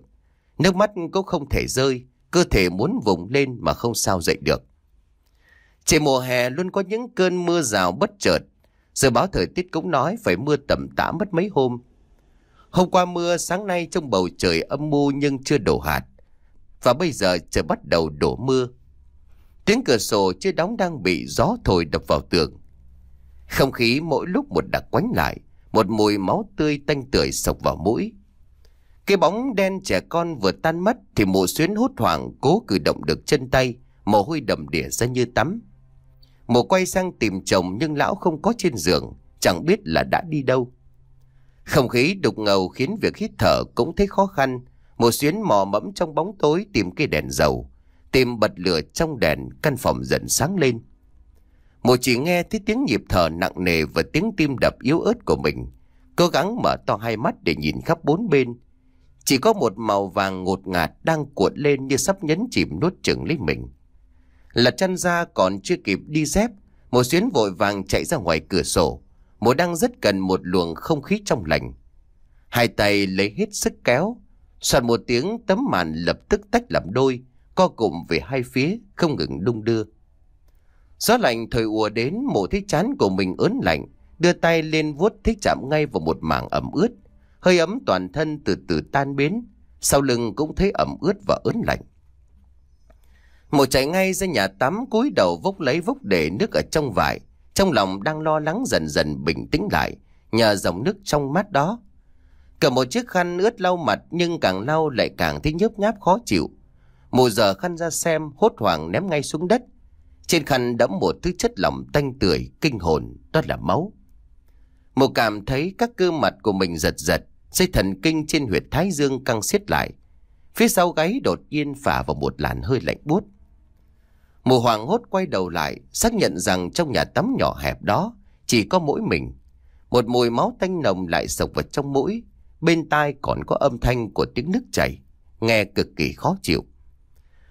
Nước mắt cũng không thể rơi, cơ thể muốn vùng lên mà không sao dậy được. Trời mùa hè luôn có những cơn mưa rào bất chợt. Dự báo thời tiết cũng nói phải mưa tầm tã mất mấy hôm. Hôm qua mưa, sáng nay trong bầu trời âm u nhưng chưa đổ hạt. Và bây giờ trời bắt đầu đổ mưa. Tiếng cửa sổ chưa đóng đang bị gió thổi đập vào tường. Không khí mỗi lúc một đặc quánh lại, một mùi máu tươi tanh tưởi sộc vào mũi. Cái bóng đen trẻ con vừa tan mất thì Mụ Xuyến hốt hoảng cố cử động được chân tay, mồ hôi đầm đìa ra như tắm. Mụ quay sang tìm chồng nhưng lão không có trên giường, chẳng biết là đã đi đâu. Không khí đục ngầu khiến việc hít thở cũng thấy khó khăn. Mụ Xuyến mò mẫm trong bóng tối tìm cây đèn dầu, tìm bật lửa trong đèn, căn phòng dần sáng lên. Mụ chỉ nghe thấy tiếng nhịp thở nặng nề và tiếng tim đập yếu ớt của mình. Cố gắng mở to hai mắt để nhìn khắp bốn bên. Chỉ có một màu vàng ngột ngạt đang cuộn lên như sắp nhấn chìm nuốt chửng lấy mình. Lật chăn ra còn chưa kịp đi dép, Mụ Xuyến vội vàng chạy ra ngoài cửa sổ. Mụ đang rất cần một luồng không khí trong lành. Hai tay lấy hết sức kéo, soạt một tiếng tấm màn lập tức tách làm đôi, co cụm về hai phía, không ngừng đung đưa. Gió lạnh thổi ùa đến, Mụ thấy trán của mình ớn lạnh, đưa tay lên vuốt thích chạm ngay vào một mảng ẩm ướt. Hơi ấm toàn thân từ từ tan biến, sau lưng cũng thấy ẩm ướt và ớn lạnh. Mụ chạy ngay ra nhà tắm, cúi đầu vốc lấy vốc để nước ở trong vải. Trong lòng đang lo lắng dần dần bình tĩnh lại nhờ dòng nước trong mát đó. Cầm một chiếc khăn ướt lau mặt nhưng càng lau lại càng thấy nhớp nháp khó chịu. Mụ giở khăn ra xem, hốt hoảng ném ngay xuống đất. Trên khăn đẫm một thứ chất lỏng tanh tưởi kinh hồn, đó là máu. Mụ cảm thấy các cơ mặt của mình giật giật, dây thần kinh trên huyệt thái dương căng siết lại. Phía sau gáy đột nhiên phả vào một làn hơi lạnh buốt. Mụ hoảng hốt quay đầu lại, xác nhận rằng trong nhà tắm nhỏ hẹp đó chỉ có mỗi mình. Một mùi máu tanh nồng lại sộc vào trong mũi, bên tai còn có âm thanh của tiếng nước chảy, nghe cực kỳ khó chịu.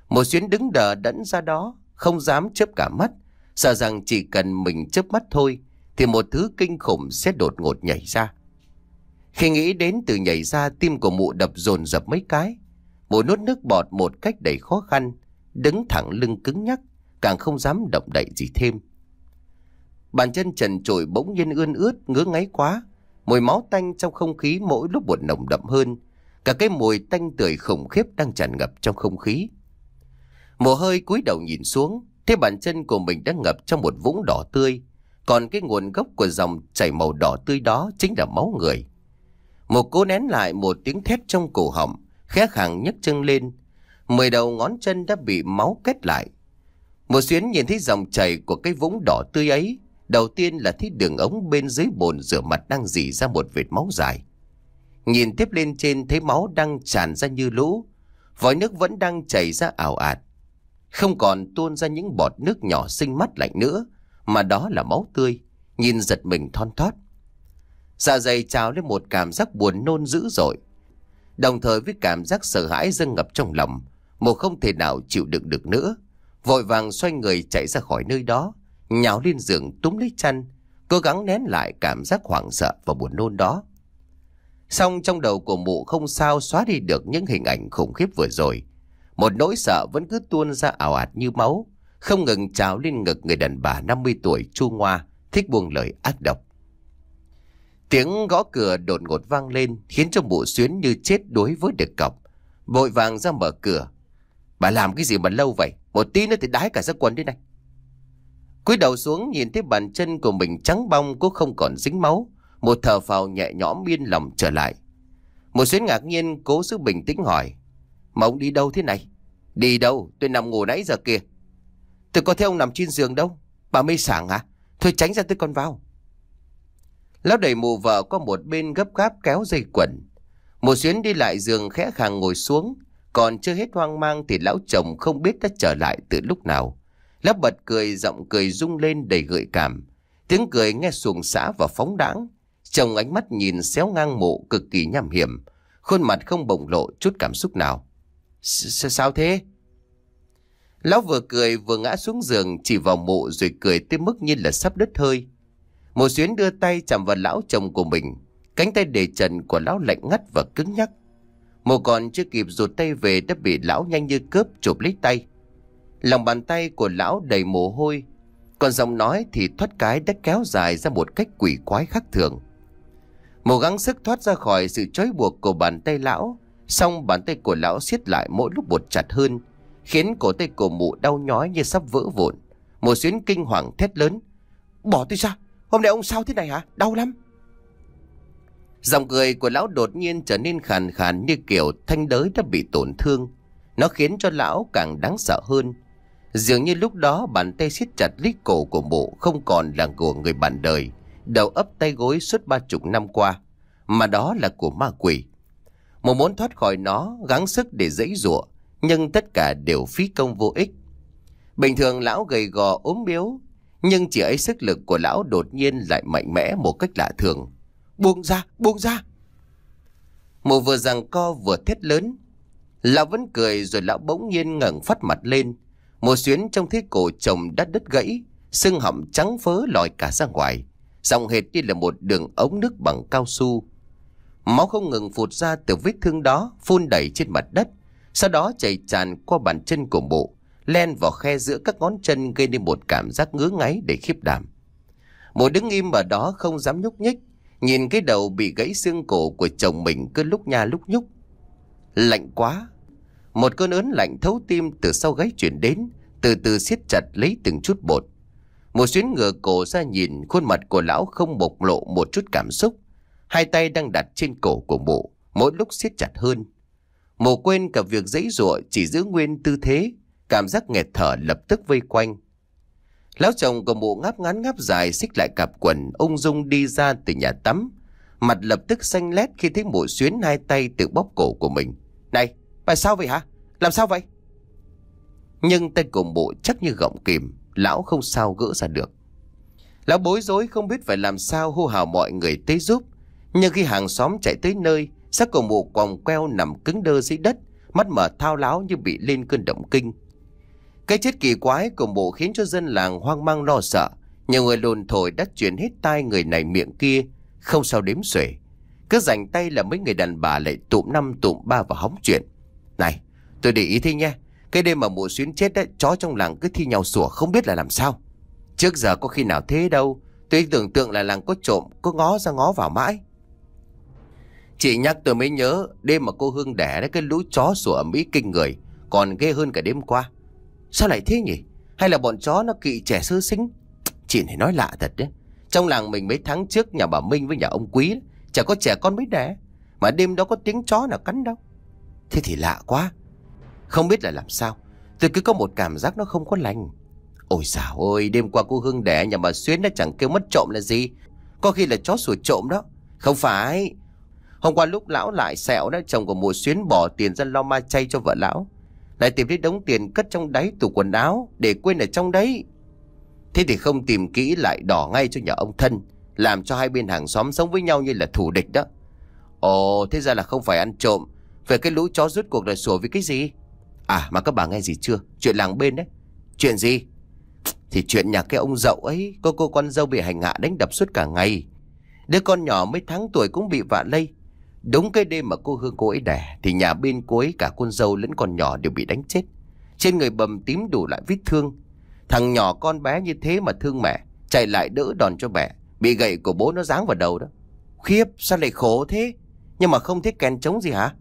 Mụ Xuyến đứng đờ đẫn ra đó, không dám chớp cả mắt, sợ rằng chỉ cần mình chớp mắt thôi thì một thứ kinh khủng sẽ đột ngột nhảy ra. Khi nghĩ đến từ nhảy ra, tim của Mụ đập dồn dập mấy cái. Mụ nuốt nước bọt một cách đầy khó khăn, đứng thẳng lưng cứng nhắc, càng không dám động đậy gì thêm. Bàn chân trần trụi bỗng nhiên ươn ướt, ngứa ngáy quá. Mùi máu tanh trong không khí mỗi lúc một nồng đậm hơn, cả cái mùi tanh tưởi khủng khiếp đang tràn ngập trong không khí. Mụ hơi cúi đầu nhìn xuống, thấy bàn chân của mình đang ngập trong một vũng đỏ tươi. Còn cái nguồn gốc của dòng chảy màu đỏ tươi đó chính là máu người. Mụ cố nén lại một tiếng thét trong cổ họng, khẽ khàng nhấc chân lên. Mười đầu ngón chân đã bị máu kết lại. Mụ Xuyến nhìn thấy dòng chảy của cái vũng đỏ tươi ấy, đầu tiên là thấy đường ống bên dưới bồn rửa mặt đang rỉ ra một vệt máu dài. Nhìn tiếp lên trên thấy máu đang tràn ra như lũ, vòi nước vẫn đang chảy ra ào ạt, không còn tuôn ra những bọt nước nhỏ xinh mắt lạnh nữa, mà đó là máu tươi. Nhìn giật mình thon thót, dạ dày trào lên một cảm giác buồn nôn dữ dội, đồng thời với cảm giác sợ hãi dâng ngập trong lòng. Mụ không thể nào chịu đựng được nữa, vội vàng xoay người chạy ra khỏi nơi đó, nhào lên giường túm lấy chăn, cố gắng nén lại cảm giác hoảng sợ và buồn nôn đó. Song trong đầu của Mụ không sao xóa đi được những hình ảnh khủng khiếp vừa rồi. Một nỗi sợ vẫn cứ tuôn ra ào ạt như máu, không ngừng trào lên ngực người đàn bà năm mươi tuổi chua ngoa, thích buông lời ác độc. Tiếng gõ cửa đột ngột vang lên khiến cho Mụ Xuyến như chết đuối với được cọc, vội vàng ra mở cửa. Bà làm cái gì mà lâu vậy? Một tí nữa thì đái cả ra quần đây này. Cúi đầu xuống nhìn thấy bàn chân của mình trắng bong cũng không còn dính máu, một thở phào nhẹ nhõm yên lòng trở lại. Mụ Xuyến ngạc nhiên cố giữ bình tĩnh hỏi: "Mà ông đi đâu thế này?" "Đi đâu? Tôi nằm ngủ nãy giờ kìa." "Tôi có thấy ông nằm trên giường đâu. Bà mê sảng à? Thôi tránh ra tôi còn vào." Lão đẩy mụ vợ qua một bên, gấp gáp kéo dây quần. Mụ Xuyến đi lại giường, khẽ khàng ngồi xuống. Còn chưa hết hoang mang thì lão chồng không biết đã trở lại từ lúc nào. Lão bật cười, giọng cười rung lên đầy gợi cảm. Tiếng cười nghe xuồng xã và phóng đãng. Chồng ánh mắt nhìn xéo ngang mụ cực kỳ nham hiểm, khuôn mặt không bộc lộ chút cảm xúc nào. "Sao thế?" Lão vừa cười vừa ngã xuống giường, chỉ vào mụ rồi cười tới mức như là sắp đứt hơi. Mụ Xuyến đưa tay chạm vào lão chồng của mình, Cánh tay để trần của lão lạnh ngắt và cứng nhắc. Mụ còn chưa kịp rụt tay về đã bị lão nhanh như cướp chụp lấy tay. Lòng bàn tay của lão đầy mồ hôi, còn giọng nói thì thoát cái đã kéo dài ra một cách quỷ quái khác thường. Mụ gắng sức thoát ra khỏi sự trói buộc của bàn tay lão, xong bàn tay của lão siết lại mỗi lúc một chặt hơn, khiến cổ tay của mụ đau nhói như sắp vỡ vụn. Mụ xuyến kinh hoàng thét lớn: "Bỏ tôi ra! Hôm nay ông sao thế này hả? Đau lắm!" Giọng cười của lão đột nhiên trở nên khàn khàn như kiểu thanh đới đã bị tổn thương. Nó khiến cho lão càng đáng sợ hơn. Dường như lúc đó bàn tay siết chặt lít cổ của mụ không còn là của người bạn đời đầu ấp tay gối suốt ba chục năm qua, mà đó là của ma quỷ. Mụ muốn thoát khỏi nó, gắng sức để giãy giụa, nhưng tất cả đều phí công vô ích. Bình thường lão gầy gò ốm biếu, nhưng chỉ ấy sức lực của lão đột nhiên lại mạnh mẽ một cách lạ thường. "Buông ra, buông ra!" Mụ vừa giằng co vừa thét lớn. Lão vẫn cười, rồi lão bỗng nhiên ngẩng phát mặt lên. Mụ xuyến trong thấy cổ chồng đã đứt gãy, xương họng trắng phớ lòi cả ra ngoài, giọng hệt như là một đường ống nước bằng cao su. Máu không ngừng phụt ra từ vết thương đó, phun đầy trên mặt đất, sau đó chảy tràn qua bàn chân của mụ, len vào khe giữa các ngón chân, gây nên một cảm giác ngứa ngáy để khiếp đảm. Mụ đứng im ở đó không dám nhúc nhích, nhìn cái đầu bị gãy xương cổ của chồng mình cứ lúc nha lúc nhúc. Lạnh quá, một cơn ớn lạnh thấu tim từ sau gáy chuyển đến, từ từ siết chặt lấy từng chút bột. Mụ xuyến ngửa cổ ra nhìn, khuôn mặt của lão không bộc lộ một chút cảm xúc. Hai tay đang đặt trên cổ của mụ, mỗi lúc siết chặt hơn. Mụ quên cả việc giãy giụa, chỉ giữ nguyên tư thế. Cảm giác nghẹt thở lập tức vây quanh. Lão chồng của mụ ngáp ngắn ngáp dài, xích lại cặp quần, ung dung đi ra từ nhà tắm. Mặt lập tức xanh lét khi thấy mụ xuyến hai tay tự bóp cổ của mình. "Này, bà sao vậy hả? Làm sao vậy?" Nhưng tay của mụ chắc như gọng kìm, lão không sao gỡ ra được. Lão bối rối không biết phải làm sao, hô hào mọi người tới giúp. Nhưng khi hàng xóm chạy tới nơi, xác của mụ quòng queo nằm cứng đơ dưới đất, mắt mở thao láo như bị lên cơn động kinh. Cái chết kỳ quái của mụ khiến cho dân làng hoang mang lo sợ. Nhiều người đồn thổi đã truyền hết tai người này miệng kia, không sao đếm xuể. Cứ rảnh tay là mấy người đàn bà lại tụm năm tụm ba vào hóng chuyện. "Này, tôi để ý thế nha, cái đêm mà mụ xuyến chết đấy, chó trong làng cứ thi nhau sủa không biết là làm sao. Trước giờ có khi nào thế đâu, tôi tưởng tượng là làng có trộm, có ngó ra ngó vào mãi. Chị nhắc tôi mới nhớ, đêm mà cô Hương đẻ đấy, cái lũ chó sủa ầm ĩ kinh người, còn ghê hơn cả đêm qua. Sao lại thế nhỉ? Hay là bọn chó nó kỵ trẻ sơ sinh? Chị này nói lạ thật đấy. Trong làng mình mấy tháng trước, nhà bà Minh với nhà ông Quý chả có trẻ con mới đẻ, mà đêm đó có tiếng chó nào cắn đâu. Thế thì lạ quá, không biết là làm sao tôi cứ có một cảm giác nó không có lành. Ôi dào ôi, đêm qua cô Hương đẻ nhà bà Xuyến đã chẳng kêu mất trộm là gì, có khi là chó sủa trộm đó. Không phải, hôm qua lúc lão lại sẹo đó, chồng của mụ Xuyến bỏ tiền ra lo ma chay cho vợ lão, lại tìm thấy đống tiền cất trong đáy tủ quần áo, để quên ở trong đấy. Thế thì không tìm kỹ lại đỏ ngay cho nhà ông thân, làm cho hai bên hàng xóm sống với nhau như là thù địch đó. Ồ, thế ra là không phải ăn trộm. Về cái lũ chó rút cuộc là sủa với cái gì? À mà các bà nghe gì chưa? Chuyện làng bên đấy." "Chuyện gì?" "Thì chuyện nhà cái ông dậu ấy, cô cô con dâu bị hành hạ đánh đập suốt cả ngày. Đứa con nhỏ mấy tháng tuổi cũng bị vạ lây. Đúng cái đêm mà cô Hương cô ấy đẻ thì nhà bên cô ấy cả con dâu lẫn con nhỏ đều bị đánh chết, trên người bầm tím đủ lại vết thương. Thằng nhỏ con bé như thế mà thương mẹ, chạy lại đỡ đòn cho mẹ, bị gậy của bố nó giáng vào đầu đó. Khiếp, sao lại khổ thế? Nhưng mà không thấy kèn trống gì hả?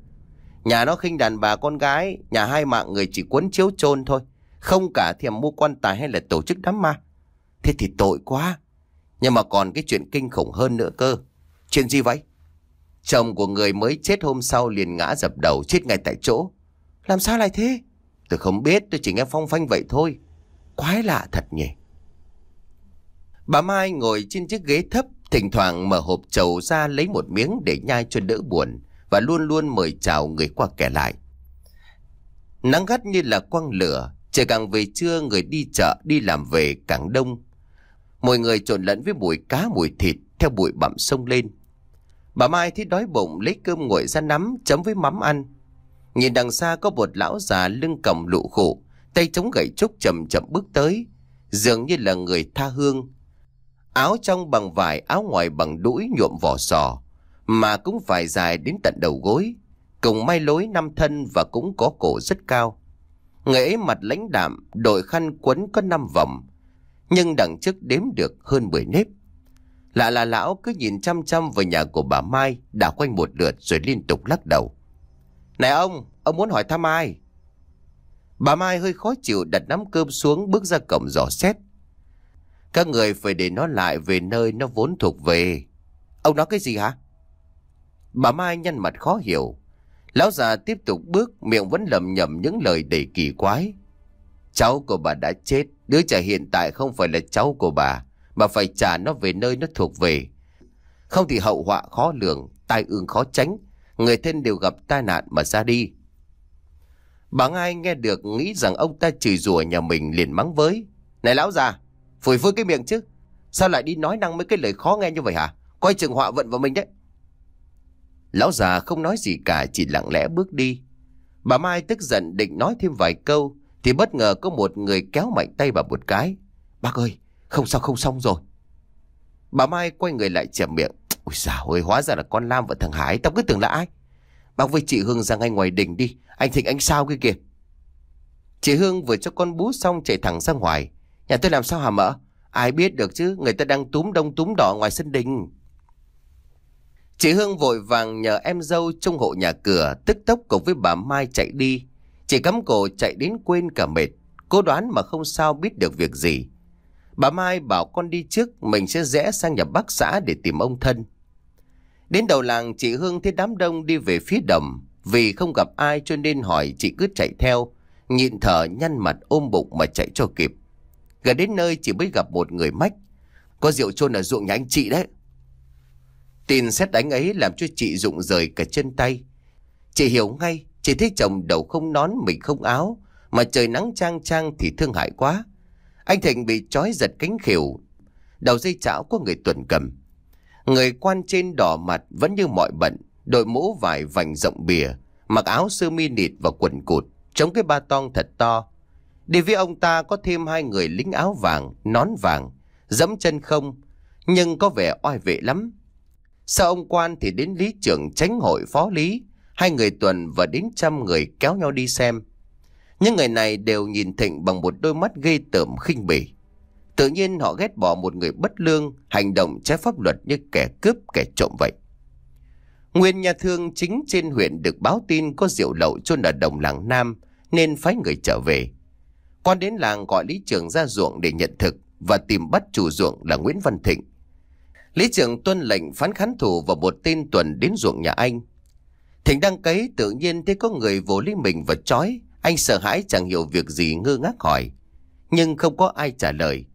Nhà nó khinh đàn bà con gái, nhà hai mạng người chỉ quấn chiếu chôn thôi, không cả thèm mua quan tài hay là tổ chức đám ma. Thế thì tội quá. Nhưng mà còn cái chuyện kinh khủng hơn nữa cơ." "Chuyện gì vậy?" "Chồng của người mới chết hôm sau liền ngã dập đầu, chết ngay tại chỗ." "Làm sao lại thế?" "Tôi không biết, tôi chỉ nghe phong phanh vậy thôi." "Quái lạ thật nhỉ." Bà Mai ngồi trên chiếc ghế thấp, thỉnh thoảng mở hộp trầu ra lấy một miếng để nhai cho đỡ buồn, và luôn luôn mời chào người qua kẻ lại. Nắng gắt như là quăng lửa, trời càng về trưa người đi chợ đi làm về càng đông. Mọi người trộn lẫn với mùi cá mùi thịt theo bụi bặm sông lên. Bà Mai thấy đói bụng, lấy cơm nguội ra nắm chấm với mắm ăn. Nhìn đằng xa có một lão già lưng còng lụ khụ, tay chống gậy trúc chậm chậm bước tới, dường như là người tha hương. Áo trong bằng vải, áo ngoài bằng đũi nhuộm vỏ sò. mà cũng phải dài đến tận đầu gối, cùng may lối năm thân và cũng có cổ rất cao. Người ấy mặt lãnh đạm, đội khăn quấn có năm vòng, nhưng đằng trước đếm được hơn mười nếp. Lạ là lão cứ nhìn chăm chăm vào nhà của bà Mai, đảo quanh một lượt rồi liên tục lắc đầu. Này ông, ông muốn hỏi thăm ai? Bà Mai hơi khó chịu đặt nắm cơm xuống, bước ra cổng dò xét. Các người phải để nó lại về nơi nó vốn thuộc về. Ông nói cái gì hả? Bà Mai nhăn mặt khó hiểu. Lão già tiếp tục bước, miệng vẫn lẩm nhẩm những lời đầy kỳ quái. Cháu của bà đã chết, đứa trẻ hiện tại không phải là cháu của bà. Bà phải trả nó về nơi nó thuộc về, không thì hậu họa khó lường, tai ương khó tránh. Người thân đều gặp tai nạn mà ra đi. Bà Mai nghe được nghĩ rằng ông ta chửi rủa nhà mình, liền mắng với. Này lão già, phủi phui cái miệng chứ, sao lại đi nói năng mấy cái lời khó nghe như vậy hả? Coi chừng họa vận vào mình đấy. Lão già không nói gì cả, chỉ lặng lẽ bước đi. Bà Mai tức giận định nói thêm vài câu thì bất ngờ có một người kéo mạnh tay bà một cái. Bác ơi, không sao không xong rồi. Bà Mai quay người lại chẹp miệng. Ôi dào ơi, hóa ra là con Lam và thằng Hải, tao cứ tưởng là ai. Bác với chị Hương ra ngay ngoài đình đi, anh Thịnh anh sao kia kìa. Chị Hương vừa cho con bú xong chạy thẳng ra ngoài. Nhà tôi làm sao hả mỡ? Ai biết được chứ, người ta đang túm đông túm đỏ ngoài sân đình. Chị Hương vội vàng nhờ em dâu trông hộ nhà cửa, tức tốc cùng với bà Mai chạy đi. Chị cắm cổ chạy đến quên cả mệt, cô đoán mà không sao biết được việc gì. Bà Mai bảo con đi trước, mình sẽ rẽ sang nhà bác xã để tìm ông thân. Đến đầu làng, chị Hương thấy đám đông đi về phía đồng. Vì không gặp ai cho nên hỏi, chị cứ chạy theo, nhịn thở nhăn mặt ôm bụng mà chạy cho kịp. Gần đến nơi chị mới gặp một người mách. Có rượu chôn ở ruộng nhà anh chị đấy. Tin sét đánh ấy làm cho chị rụng rời cả chân tay. Chị hiểu ngay, chị thấy chồng đầu không nón mình không áo, mà trời nắng chang chang thì thương hại quá. Anh Thịnh bị trói giật cánh khỉu, đầu dây chảo của người tuần cầm. Người quan trên đỏ mặt vẫn như mọi bận, đội mũ vải vành rộng bìa, mặc áo sơ mi nịt và quần cụt, chống cái ba tong thật to. Đi với ông ta có thêm hai người lính áo vàng, nón vàng, dẫm chân không, nhưng có vẻ oai vệ lắm. Sau ông quan thì đến lý trưởng chánh hội phó lý, hai người tuần và đến trăm người kéo nhau đi xem. Những người này đều nhìn Thịnh bằng một đôi mắt ghê tởm khinh bỉ. Tự nhiên họ ghét bỏ một người bất lương, hành động trái pháp luật như kẻ cướp kẻ trộm vậy. Nguyên nhà thương chính trên huyện được báo tin có rượu lậu chôn ở đồng làng Nam nên phái người trở về. Quan đến làng gọi lý trưởng ra ruộng để nhận thực và tìm bắt chủ ruộng là Nguyễn Văn Thịnh. Lý trưởng tuân lệnh phán khán thủ và một tên tuần đến ruộng nhà anh. Thịnh đang cấy tự nhiên thấy có người vồ lấy mình và trói. Anh sợ hãi chẳng hiểu việc gì, ngơ ngác hỏi, nhưng không có ai trả lời.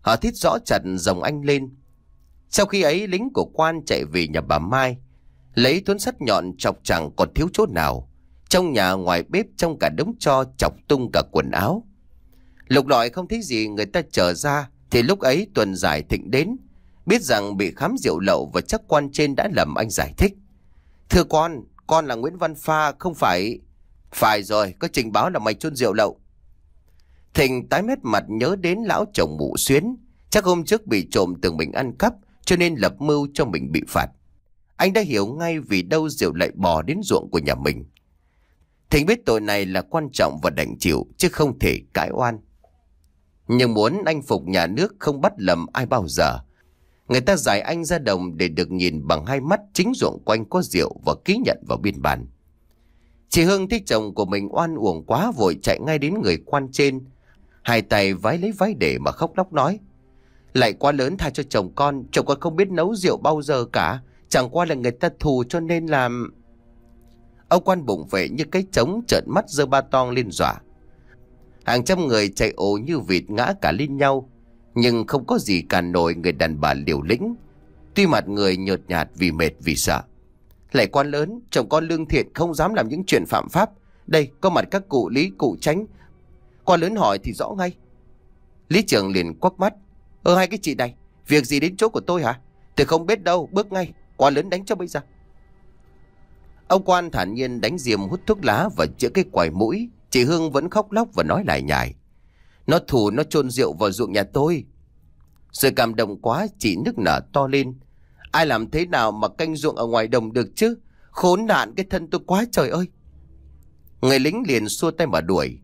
Họ thít rõ chặt dòng anh lên. Sau khi ấy lính của quan chạy về nhà bà Mai, lấy thuấn sắt nhọn chọc chẳng còn thiếu chỗ nào. Trong nhà ngoài bếp trong cả đống tro, chọc tung cả quần áo. Lục lọi không thấy gì, người ta trở ra thì lúc ấy tuần giải Thịnh đến, biết rằng bị khám rượu lậu và chắc quan trên đã lầm. Anh giải thích, thưa con, con là Nguyễn Văn Pha không phải. Phải rồi, có trình báo là mày chôn rượu lậu. Thịnh tái mét mặt nhớ đến lão chồng mụ xuyến, chắc hôm trước bị trộm tưởng mình ăn cắp cho nên lập mưu cho mình bị phạt. Anh đã hiểu ngay vì đâu rượu lại bò đến ruộng của nhà mình. Thịnh biết tội này là quan trọng và đành chịu chứ không thể cãi oan. Nhưng muốn anh phục nhà nước không bắt lầm ai bao giờ. Người ta giải anh ra đồng để được nhìn bằng hai mắt chính ruộng quanh có rượu và ký nhận vào biên bản. Chị Hương thấy chồng của mình oan uổng quá, vội chạy ngay đến người quan trên, hai tay vái lấy vái để mà khóc lóc nói. Lại quá lớn tha cho chồng con, chồng con không biết nấu rượu bao giờ cả, chẳng qua là người ta thù cho nên làm. Ông quan bụng vệ như cái trống, trợn mắt giơ ba tong lên dọa. Hàng trăm người chạy ồ như vịt ngã cả lên nhau, nhưng không có gì cản nổi người đàn bà liều lĩnh. Tuy mặt người nhợt nhạt vì mệt vì sợ. Lại quan lớn, chồng con lương thiện không dám làm những chuyện phạm pháp. Đây, có mặt các cụ lý, cụ tránh. Quan lớn hỏi thì rõ ngay. Lý trưởng liền quắc mắt. Ơ hai cái chị này, việc gì đến chỗ của tôi hả? Tôi không biết đâu, bước ngay. Quan lớn đánh cho bây giờ. Ông quan thản nhiên đánh diềm hút thuốc lá và chữa cái quài mũi. Chị Hương vẫn khóc lóc và nói lại nhải. Nó thù nó chôn rượu vào ruộng nhà tôi. Rồi cảm động quá, chị nức nở to lên. Ai làm thế nào mà canh ruộng ở ngoài đồng được chứ? Khốn nạn cái thân tôi quá trời ơi. Người lính liền xua tay mà đuổi.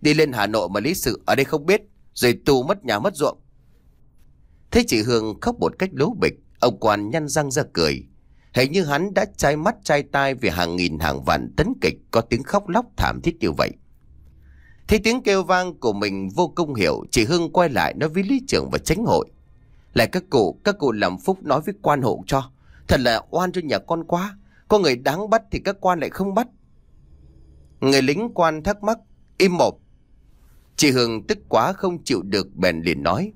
Đi lên Hà Nội mà lý sự ở đây không biết, rồi tù mất nhà mất ruộng. Thế chị Hương khóc một cách lố bịch. Ông Quan nhăn răng ra cười. Hình như hắn đã chai mắt chai tai vì hàng nghìn hàng vạn tấn kịch có tiếng khóc lóc thảm thiết như vậy. Thấy tiếng kêu vang của mình vô công hiểu, chị Hương quay lại nói với lý trưởng và chánh hội. Lại các cụ, các cụ làm phúc nói với quan hộ cho. Thật là oan cho nhà con quá. Có người đáng bắt thì các quan lại không bắt. Người lính quan thắc mắc. Im mồm. Chị Hương tức quá không chịu được bèn liền nói.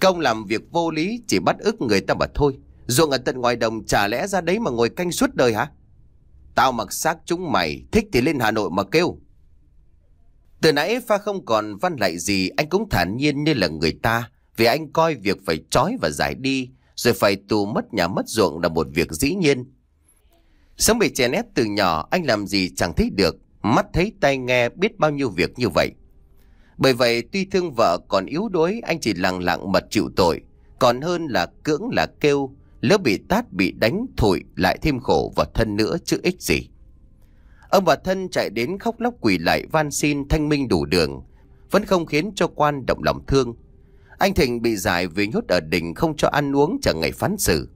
Công làm việc vô lý chỉ bắt ức người ta mà thôi. Ruộng ở tận ngoài đồng chả lẽ ra đấy mà ngồi canh suốt đời hả? Tao mặc xác chúng mày, thích thì lên Hà Nội mà kêu. Từ nãy Pha không còn văn lại gì, anh cũng thản nhiên như là người ta. Vì anh coi việc phải trói và giải đi, rồi phải tù mất nhà mất ruộng là một việc dĩ nhiên. Sống bị chèn ép từ nhỏ, anh làm gì chẳng thấy được. Mắt thấy tai nghe biết bao nhiêu việc như vậy. Bởi vậy tuy thương vợ còn yếu đuối, anh chỉ lặng lặng mà chịu tội. Còn hơn là cưỡng là kêu, lỡ bị tát bị đánh thổi lại thêm khổ vào thân nữa chứ ích gì. Ông bà thân chạy đến khóc lóc quỳ lại van xin thanh minh đủ đường, vẫn không khiến cho quan động lòng thương. Anh Thịnh bị giải vì nhốt ở đình không cho ăn uống chẳng ngày phán xử.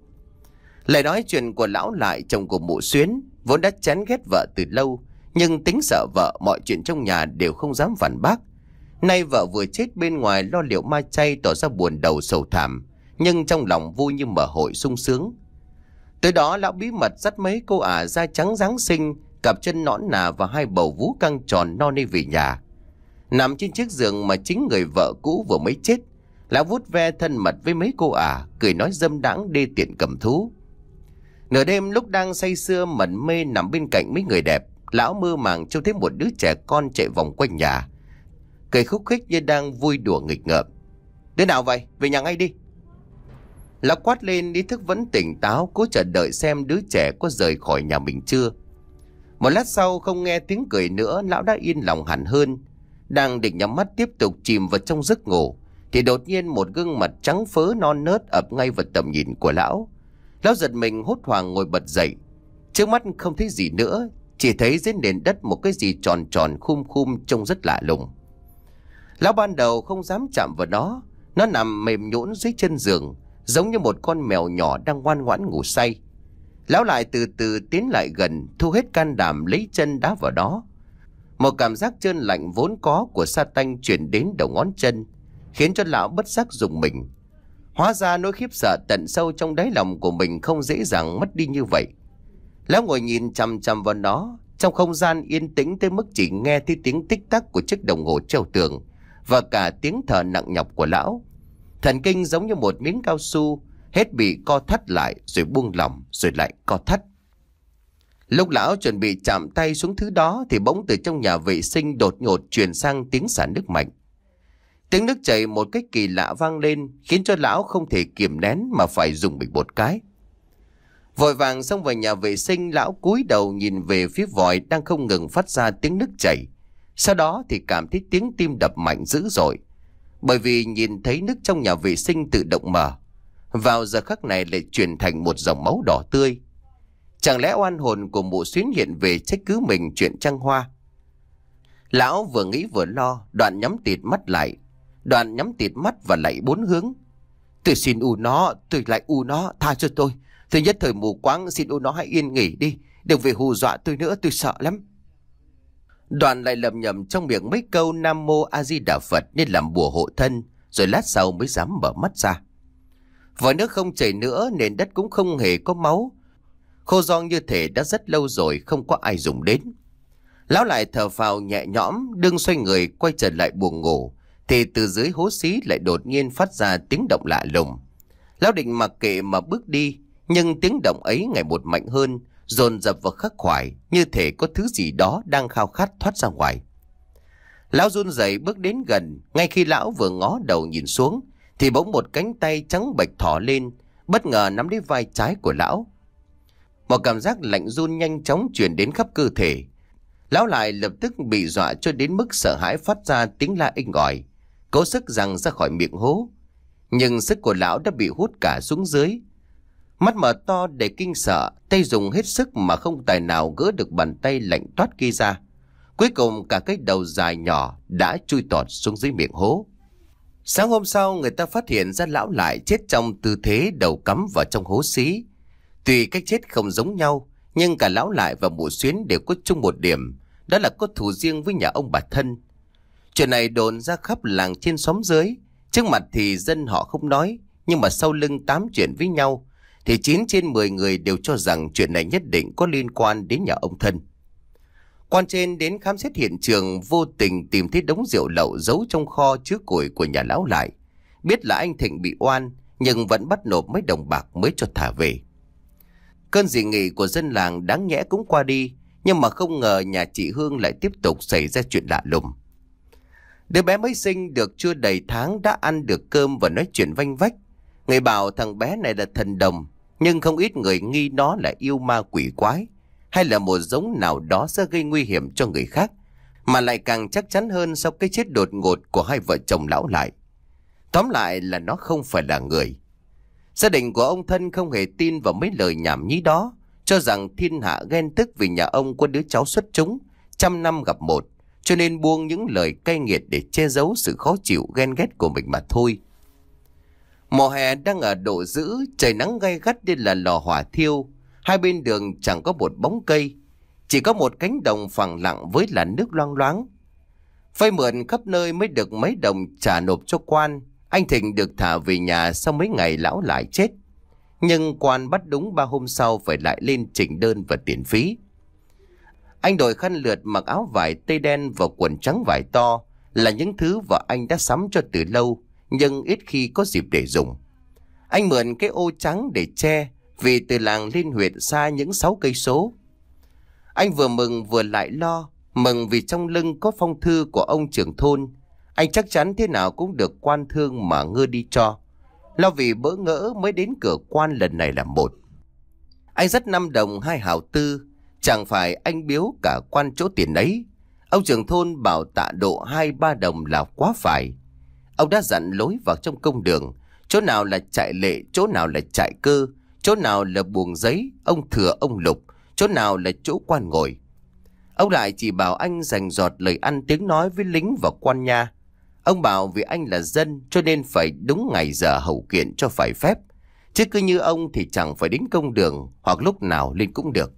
Lời nói chuyện của lão Lại, chồng của mụ Xuyến, vốn đã chán ghét vợ từ lâu, nhưng tính sợ vợ mọi chuyện trong nhà đều không dám phản bác. Nay vợ vừa chết bên ngoài lo liệu ma chay tỏ ra buồn đầu sầu thảm, nhưng trong lòng vui như mở hội sung sướng. Tới đó lão bí mật dắt mấy cô ả da trắng dáng xinh, cặp chân nõn nà và hai bầu vú căng tròn no nê về nhà. Nằm trên chiếc giường mà chính người vợ cũ vừa mới chết, lão vuốt ve thân mật với mấy cô ả, cười nói dâm đãng đê tiện cầm thú. Nửa đêm lúc đang say sưa mẩn mê nằm bên cạnh mấy người đẹp, lão mơ màng trông thấy một đứa trẻ con chạy vòng quanh nhà, cười khúc khích như đang vui đùa nghịch ngợm. Đứa nào vậy? Về nhà ngay đi. Lão quát lên, ý thức vẫn tỉnh táo, cố chờ đợi xem đứa trẻ có rời khỏi nhà mình chưa. Một lát sau không nghe tiếng cười nữa, lão đã yên lòng hẳn hơn. Đang định nhắm mắt tiếp tục chìm vào trong giấc ngủ thì đột nhiên một gương mặt trắng phớ non nớt ập ngay vào tầm nhìn của lão. Lão giật mình hốt hoảng ngồi bật dậy. Trước mắt không thấy gì nữa, chỉ thấy dưới nền đất một cái gì tròn tròn khum khum trông rất lạ lùng. Lão ban đầu không dám chạm vào nó. Nó nằm mềm nhũn dưới chân giường, giống như một con mèo nhỏ đang ngoan ngoãn ngủ say. Lão lại từ từ tiến lại gần, thu hết can đảm lấy chân đá vào đó. Một cảm giác trơn lạnh vốn có của sa tanh chuyển đến đầu ngón chân, khiến cho lão bất giác rùng mình. Hóa ra nỗi khiếp sợ tận sâu trong đáy lòng của mình không dễ dàng mất đi như vậy. Lão ngồi nhìn chằm chằm vào nó, trong không gian yên tĩnh tới mức chỉ nghe thấy tiếng tích tắc của chiếc đồng hồ treo tường và cả tiếng thở nặng nhọc của lão. Thần kinh giống như một miếng cao su, hết bị co thắt lại rồi buông lỏng rồi lại co thắt. Lúc lão chuẩn bị chạm tay xuống thứ đó thì bỗng từ trong nhà vệ sinh đột ngột truyền sang tiếng xả nước mạnh. Tiếng nước chảy một cách kỳ lạ vang lên, khiến cho lão không thể kiềm nén mà phải dùng mình một cái. Vội vàng xông vào nhà vệ sinh, lão cúi đầu nhìn về phía vòi đang không ngừng phát ra tiếng nước chảy. Sau đó thì cảm thấy tiếng tim đập mạnh dữ dội, bởi vì nhìn thấy nước trong nhà vệ sinh tự động mở. Vào giờ khắc này lại chuyển thành một dòng máu đỏ tươi. Chẳng lẽ oan hồn của mụ Xuyến hiện về trách cứ mình chuyện trăng hoa? Lão vừa nghĩ vừa lo, đoạn nhắm tịt mắt lại, đoạn nhắm tịt mắt và lạy bốn hướng. Tôi xin u nó, tôi lại u nó, tha cho tôi. Tôi nhất thời mù quáng, xin u nó hãy yên nghỉ đi, đừng về hù dọa tôi nữa, tôi sợ lắm. Đoạn lại lẩm nhẩm trong miệng mấy câu Nam Mô A Di Đà Phật nên làm bùa hộ thân, rồi lát sau mới dám mở mắt ra. Vòi nước không chảy nữa, nền đất cũng không hề có máu, khô giòn như thể đã rất lâu rồi không có ai dùng đến. Lão lại thở phào nhẹ nhõm, đương xoay người quay trở lại buồng ngủ thì từ dưới hố xí lại đột nhiên phát ra tiếng động lạ lùng. Lão định mặc kệ mà bước đi, nhưng tiếng động ấy ngày một mạnh hơn, dồn dập và khắc khoải, như thể có thứ gì đó đang khao khát thoát ra ngoài. Lão run rẩy bước đến gần, ngay khi lão vừa ngó đầu nhìn xuống thì bỗng một cánh tay trắng bệch thò lên, bất ngờ nắm lấy vai trái của lão. Một cảm giác lạnh run nhanh chóng truyền đến khắp cơ thể. Lão lại lập tức bị dọa cho đến mức sợ hãi phát ra tiếng la inh ỏi, cố sức giằng ra khỏi miệng hố. Nhưng sức của lão đã bị hút cả xuống dưới. Mắt mở to để kinh sợ, tay dùng hết sức mà không tài nào gỡ được bàn tay lạnh toát kia ra. Cuối cùng cả cái đầu dài nhỏ đã chui tọt xuống dưới miệng hố. Sáng hôm sau, người ta phát hiện ra lão lại chết trong tư thế đầu cắm vào trong hố xí. Tuy cách chết không giống nhau, nhưng cả lão lại và mụ Xuyến đều có chung một điểm, đó là có thù riêng với nhà ông bà thân. Chuyện này đồn ra khắp làng trên xóm dưới. Trước mặt thì dân họ không nói, nhưng mà sau lưng tám chuyện với nhau thì chín trên mười người đều cho rằng chuyện này nhất định có liên quan đến nhà ông thân. Quan trên đến khám xét hiện trường, vô tình tìm thấy đống rượu lậu giấu trong kho chứa củi của nhà lão lại. Biết là anh Thịnh bị oan, nhưng vẫn bắt nộp mấy đồng bạc mới cho thả về. Cơn dị nghị của dân làng đáng nhẽ cũng qua đi, nhưng mà không ngờ nhà chị Hương lại tiếp tục xảy ra chuyện lạ lùng. Đứa bé mới sinh được chưa đầy tháng đã ăn được cơm và nói chuyện vanh vách. Người bảo thằng bé này là thần đồng, nhưng không ít người nghi nó là yêu ma quỷ quái, hay là một giống nào đó sẽ gây nguy hiểm cho người khác. Mà lại càng chắc chắn hơn sau cái chết đột ngột của hai vợ chồng lão lại. Tóm lại là nó không phải là người. Gia đình của ông thân không hề tin vào mấy lời nhảm nhí đó, cho rằng thiên hạ ghen tức vì nhà ông có đứa cháu xuất chúng, trăm năm gặp một, cho nên buông những lời cay nghiệt để che giấu sự khó chịu ghen ghét của mình mà thôi. Mùa hè đang ở độ dữ, trời nắng gay gắt nên là lò hỏa thiêu. Hai bên đường chẳng có một bóng cây, chỉ có một cánh đồng phẳng lặng với làn nước loang loáng. Vay mượn khắp nơi mới được mấy đồng trả nộp cho quan. Anh Thịnh được thả về nhà sau mấy ngày lão lại chết. Nhưng quan bắt đúng ba hôm sau phải lại lên trình đơn và tiền phí. Anh đội khăn lượt, mặc áo vải tây đen và quần trắng vải to, là những thứ vợ anh đã sắm cho từ lâu, nhưng ít khi có dịp để dùng. Anh mượn cái ô trắng để che, vì từ làng lên huyện xa những sáu cây số. Anh vừa mừng vừa lại lo. Mừng vì trong lưng có phong thư của ông trưởng thôn, anh chắc chắn thế nào cũng được quan thương mà ngư đi cho. Lo vì bỡ ngỡ mới đến cửa quan lần này là một. Anh dắt năm đồng hai hào tư, chẳng phải anh biếu cả quan chỗ tiền ấy. Ông trưởng thôn bảo tạ độ hai ba đồng là quá phải. Ông đã dặn lối vào trong công đường, chỗ nào là trại lệ, chỗ nào là trại cơ, chỗ nào là buồng giấy, ông thừa ông lục, chỗ nào là chỗ quan ngồi. Ông lại chỉ bảo anh dành dọt lời ăn tiếng nói với lính và quan nha. Ông bảo vì anh là dân cho nên phải đúng ngày giờ hậu kiện cho phải phép, chứ cứ như ông thì chẳng phải đến công đường hoặc lúc nào lên cũng được.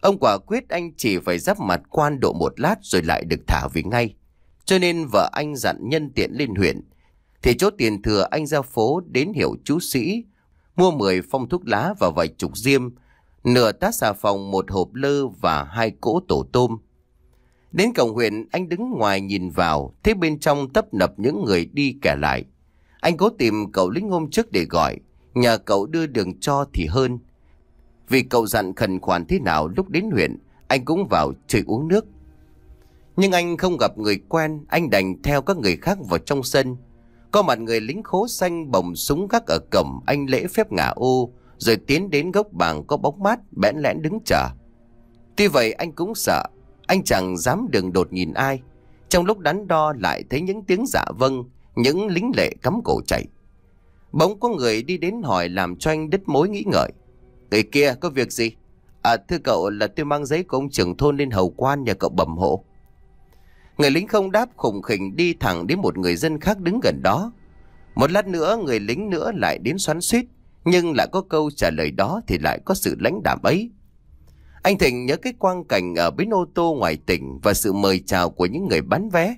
Ông quả quyết anh chỉ phải giáp mặt quan độ một lát rồi lại được thả về ngay. Cho nên vợ anh dặn nhân tiện lên huyện thì chỗ tiền thừa anh ra phố đến hiệu chú sĩ mua mười phong thuốc lá và vài chục diêm, nửa tát xà phòng, một hộp lơ và hai cỗ tổ tôm. Đến cổng huyện, anh đứng ngoài nhìn vào, thấy bên trong tấp nập những người đi kẻ lại. Anh cố tìm cậu lính hôm trước để gọi, nhờ cậu đưa đường cho thì hơn. Vì cậu dặn khẩn khoản thế nào lúc đến huyện, anh cũng vào chơi uống nước. Nhưng anh không gặp người quen, anh đành theo các người khác vào trong sân. Có mặt người lính khố xanh bồng súng gác ở cổng, anh lễ phép ngả ô, rồi tiến đến gốc bàng có bóng mát, bẽn lẽn đứng chờ. Tuy vậy anh cũng sợ, anh chẳng dám đường đột nhìn ai. Trong lúc đắn đo lại thấy những tiếng dạ vâng, những lính lệ cắm cổ chạy. Bỗng có người đi đến hỏi làm cho anh đứt mối nghĩ ngợi. Người kia có việc gì? À thưa cậu, là tôi mang giấy của ông trưởng thôn lên hầu quan nhà cậu bẩm hộ. Người lính không đáp, khùng khỉnh đi thẳng đến một người dân khác đứng gần đó. Một lát nữa người lính nữa lại đến xoắn suýt, nhưng lại có câu trả lời đó thì lại có sự lãnh đạm ấy. Anh Thịnh nhớ cái quang cảnh ở bến ô tô ngoài tỉnh và sự mời chào của những người bán vé.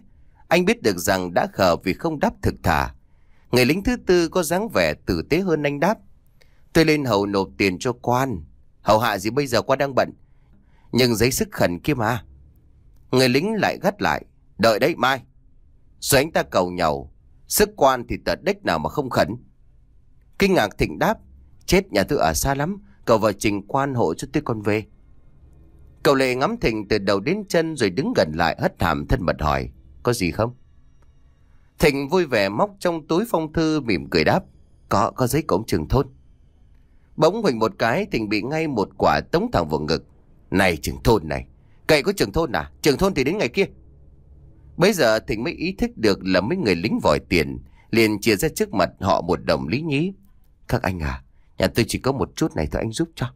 Anh biết được rằng đã khờ vì không đáp thực thà. Người lính thứ tư có dáng vẻ tử tế hơn, anh đáp: Tôi lên hầu nộp tiền cho quan. Hầu hạ gì bây giờ, quan đang bận. Nhưng giấy sức khẩn kia mà. Người lính lại gắt lại: Đợi đấy, mai. Rồi anh ta cầu nhàu: Sức quan thì tật đích nào mà không khẩn. Kinh ngạc, Thịnh đáp: Chết, nhà tôi ở xa lắm, cậu vào trình quan hộ cho tôi con về. Cậu lệ ngắm Thịnh từ đầu đến chân rồi đứng gần lại hất hàm thân mật hỏi: Có gì không? Thịnh vui vẻ móc trong túi phong thư mỉm cười đáp: Có, có giấy cổng trường thôn. Bỗng huỳnh một cái, Thịnh bị ngay một quả tống thẳng vào ngực. Này trưởng thôn này, cậy có trưởng thôn à? Trưởng thôn thì đến ngày kia. Bây giờ Thịnh mới ý thức được là mấy người lính vòi tiền, liền chia ra trước mặt họ một đồng lý nhí. Các anh à, Nhà tôi chỉ có một chút này thôi, anh giúp cho.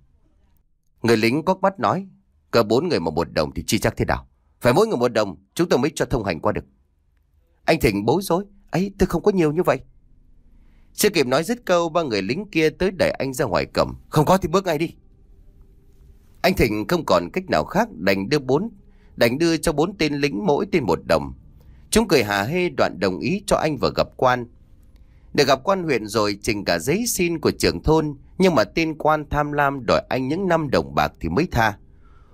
Người lính quắc mắt nói, cỡ bốn người mà một đồng thì chi chắc thế nào? Phải mỗi người một đồng chúng tôi mới cho thông hành qua được. Anh Thịnh bối rối, ấy tôi không có nhiều như vậy. Chưa kịp nói dứt câu, ba người lính kia tới đẩy anh ra ngoài cầm. Không có thì bước ngay đi. Anh Thịnh không còn cách nào khác đành đưa bốn đành đưa cho bốn tên lính mỗi tên một đồng. Chúng cười hả hê đoạn đồng ý cho anh vào gặp quan. Để gặp quan huyện rồi trình cả giấy xin của trưởng thôn, nhưng mà tên quan tham lam đòi anh những năm đồng bạc thì mới tha.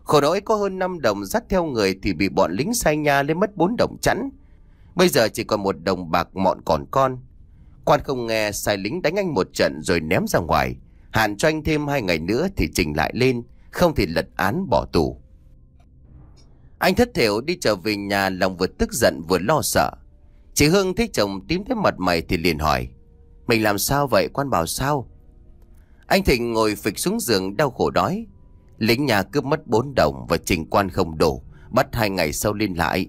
Khổ nỗi có hơn năm đồng dắt theo người thì bị bọn lính sai nha lên mất bốn đồng chẵn. Bây giờ chỉ còn một đồng bạc mọn còn con. Quan không nghe, sai lính đánh anh một trận rồi ném ra ngoài. Hạn cho anh thêm hai ngày nữa thì trình lại lên, không thì lật án bỏ tù. Anh thất thểu đi trở về nhà, lòng vừa tức giận vừa lo sợ. Chị Hương thấy chồng tím thấy mặt mày thì liền hỏi, mình làm sao vậy? Quan bảo sao? Anh Thịnh ngồi phịch xuống giường đau khổ đói. Lính nhà cướp mất bốn đồng và trình quan không đủ, bắt hai ngày sau lên lại.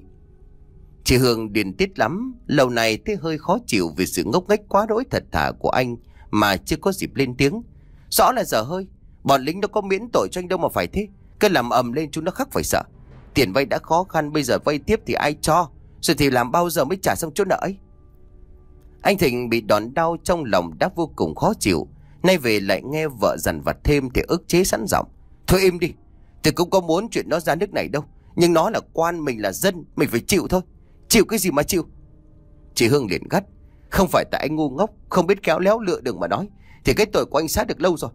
Chị Hương điên tiết lắm, lâu nay thấy hơi khó chịu vì sự ngốc nghếch quá đỗi thật thà của anh mà chưa có dịp lên tiếng. Rõ là dở hơi, bọn lính nó có miễn tội cho anh đâu mà phải thế. Cứ làm ầm lên chúng nó khắc phải sợ. Tiền vay đã khó khăn, bây giờ vay tiếp thì ai cho? Rồi thì làm bao giờ mới trả xong chỗ nợ ấy? Anh Thịnh bị đòn đau trong lòng đã vô cùng khó chịu, nay về lại nghe vợ dằn vặt thêm thì ức chế sẵn giọng, thôi im đi, tôi cũng có muốn chuyện nó ra nước này đâu. Nhưng nó là quan, mình là dân, mình phải chịu thôi. Chịu cái gì mà chịu? Chị Hương liền gắt, không phải tại anh ngu ngốc, không biết kéo léo lựa đường mà nói, thì cái tội của anh xá được lâu rồi.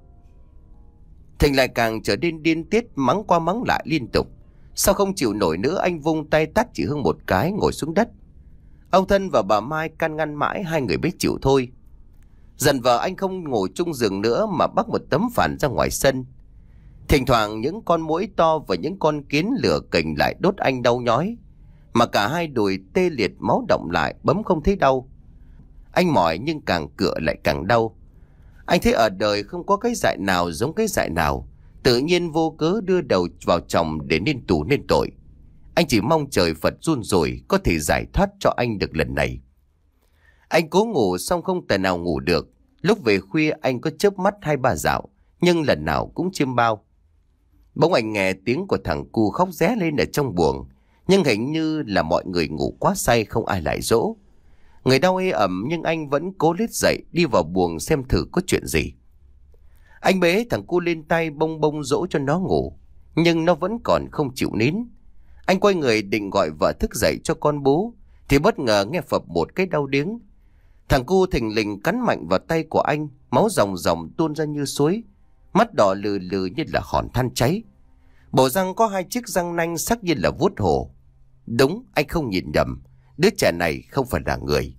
Thịnh lại càng trở nên điên tiết, mắng qua mắng lại liên tục. Sao không chịu nổi nữa, anh vung tay tát chị Hương một cái ngồi xuống đất. Ông Thân và bà Mai can ngăn mãi, hai người biết chịu thôi. Dần vợ anh không ngồi chung giường nữa mà bắt một tấm phản ra ngoài sân. Thỉnh thoảng những con muỗi to và những con kiến lửa kình lại đốt anh đau nhói, mà cả hai đùi tê liệt, máu động lại, bấm không thấy đau. Anh mỏi nhưng càng cựa lại càng đau. Anh thấy ở đời không có cái dại nào giống cái dại nào, tự nhiên vô cớ đưa đầu vào chồng để nên tù nên tội. Anh chỉ mong trời Phật run rủi có thể giải thoát cho anh được lần này. Anh cố ngủ xong không tài nào ngủ được. Lúc về khuya anh có chớp mắt hai ba dạo, nhưng lần nào cũng chiêm bao. Bỗng anh nghe tiếng của thằng cu khóc ré lên ở trong buồng, nhưng hình như là mọi người ngủ quá say, không ai lại dỗ. Người đau ê ẩm nhưng anh vẫn cố lết dậy đi vào buồng xem thử có chuyện gì. Anh bế thằng cu lên tay bông bông dỗ cho nó ngủ, nhưng nó vẫn còn không chịu nín. Anh quay người định gọi vợ thức dậy cho con bú thì bất ngờ nghe phập một cái đau điếng. Thằng cu thình lình cắn mạnh vào tay của anh, máu ròng ròng tuôn ra như suối, mắt đỏ lừ lừ như là hòn than cháy. Bộ răng có hai chiếc răng nanh sắc như là vuốt hổ. Đúng, anh không nhìn nhầm, đứa trẻ này không phải là người.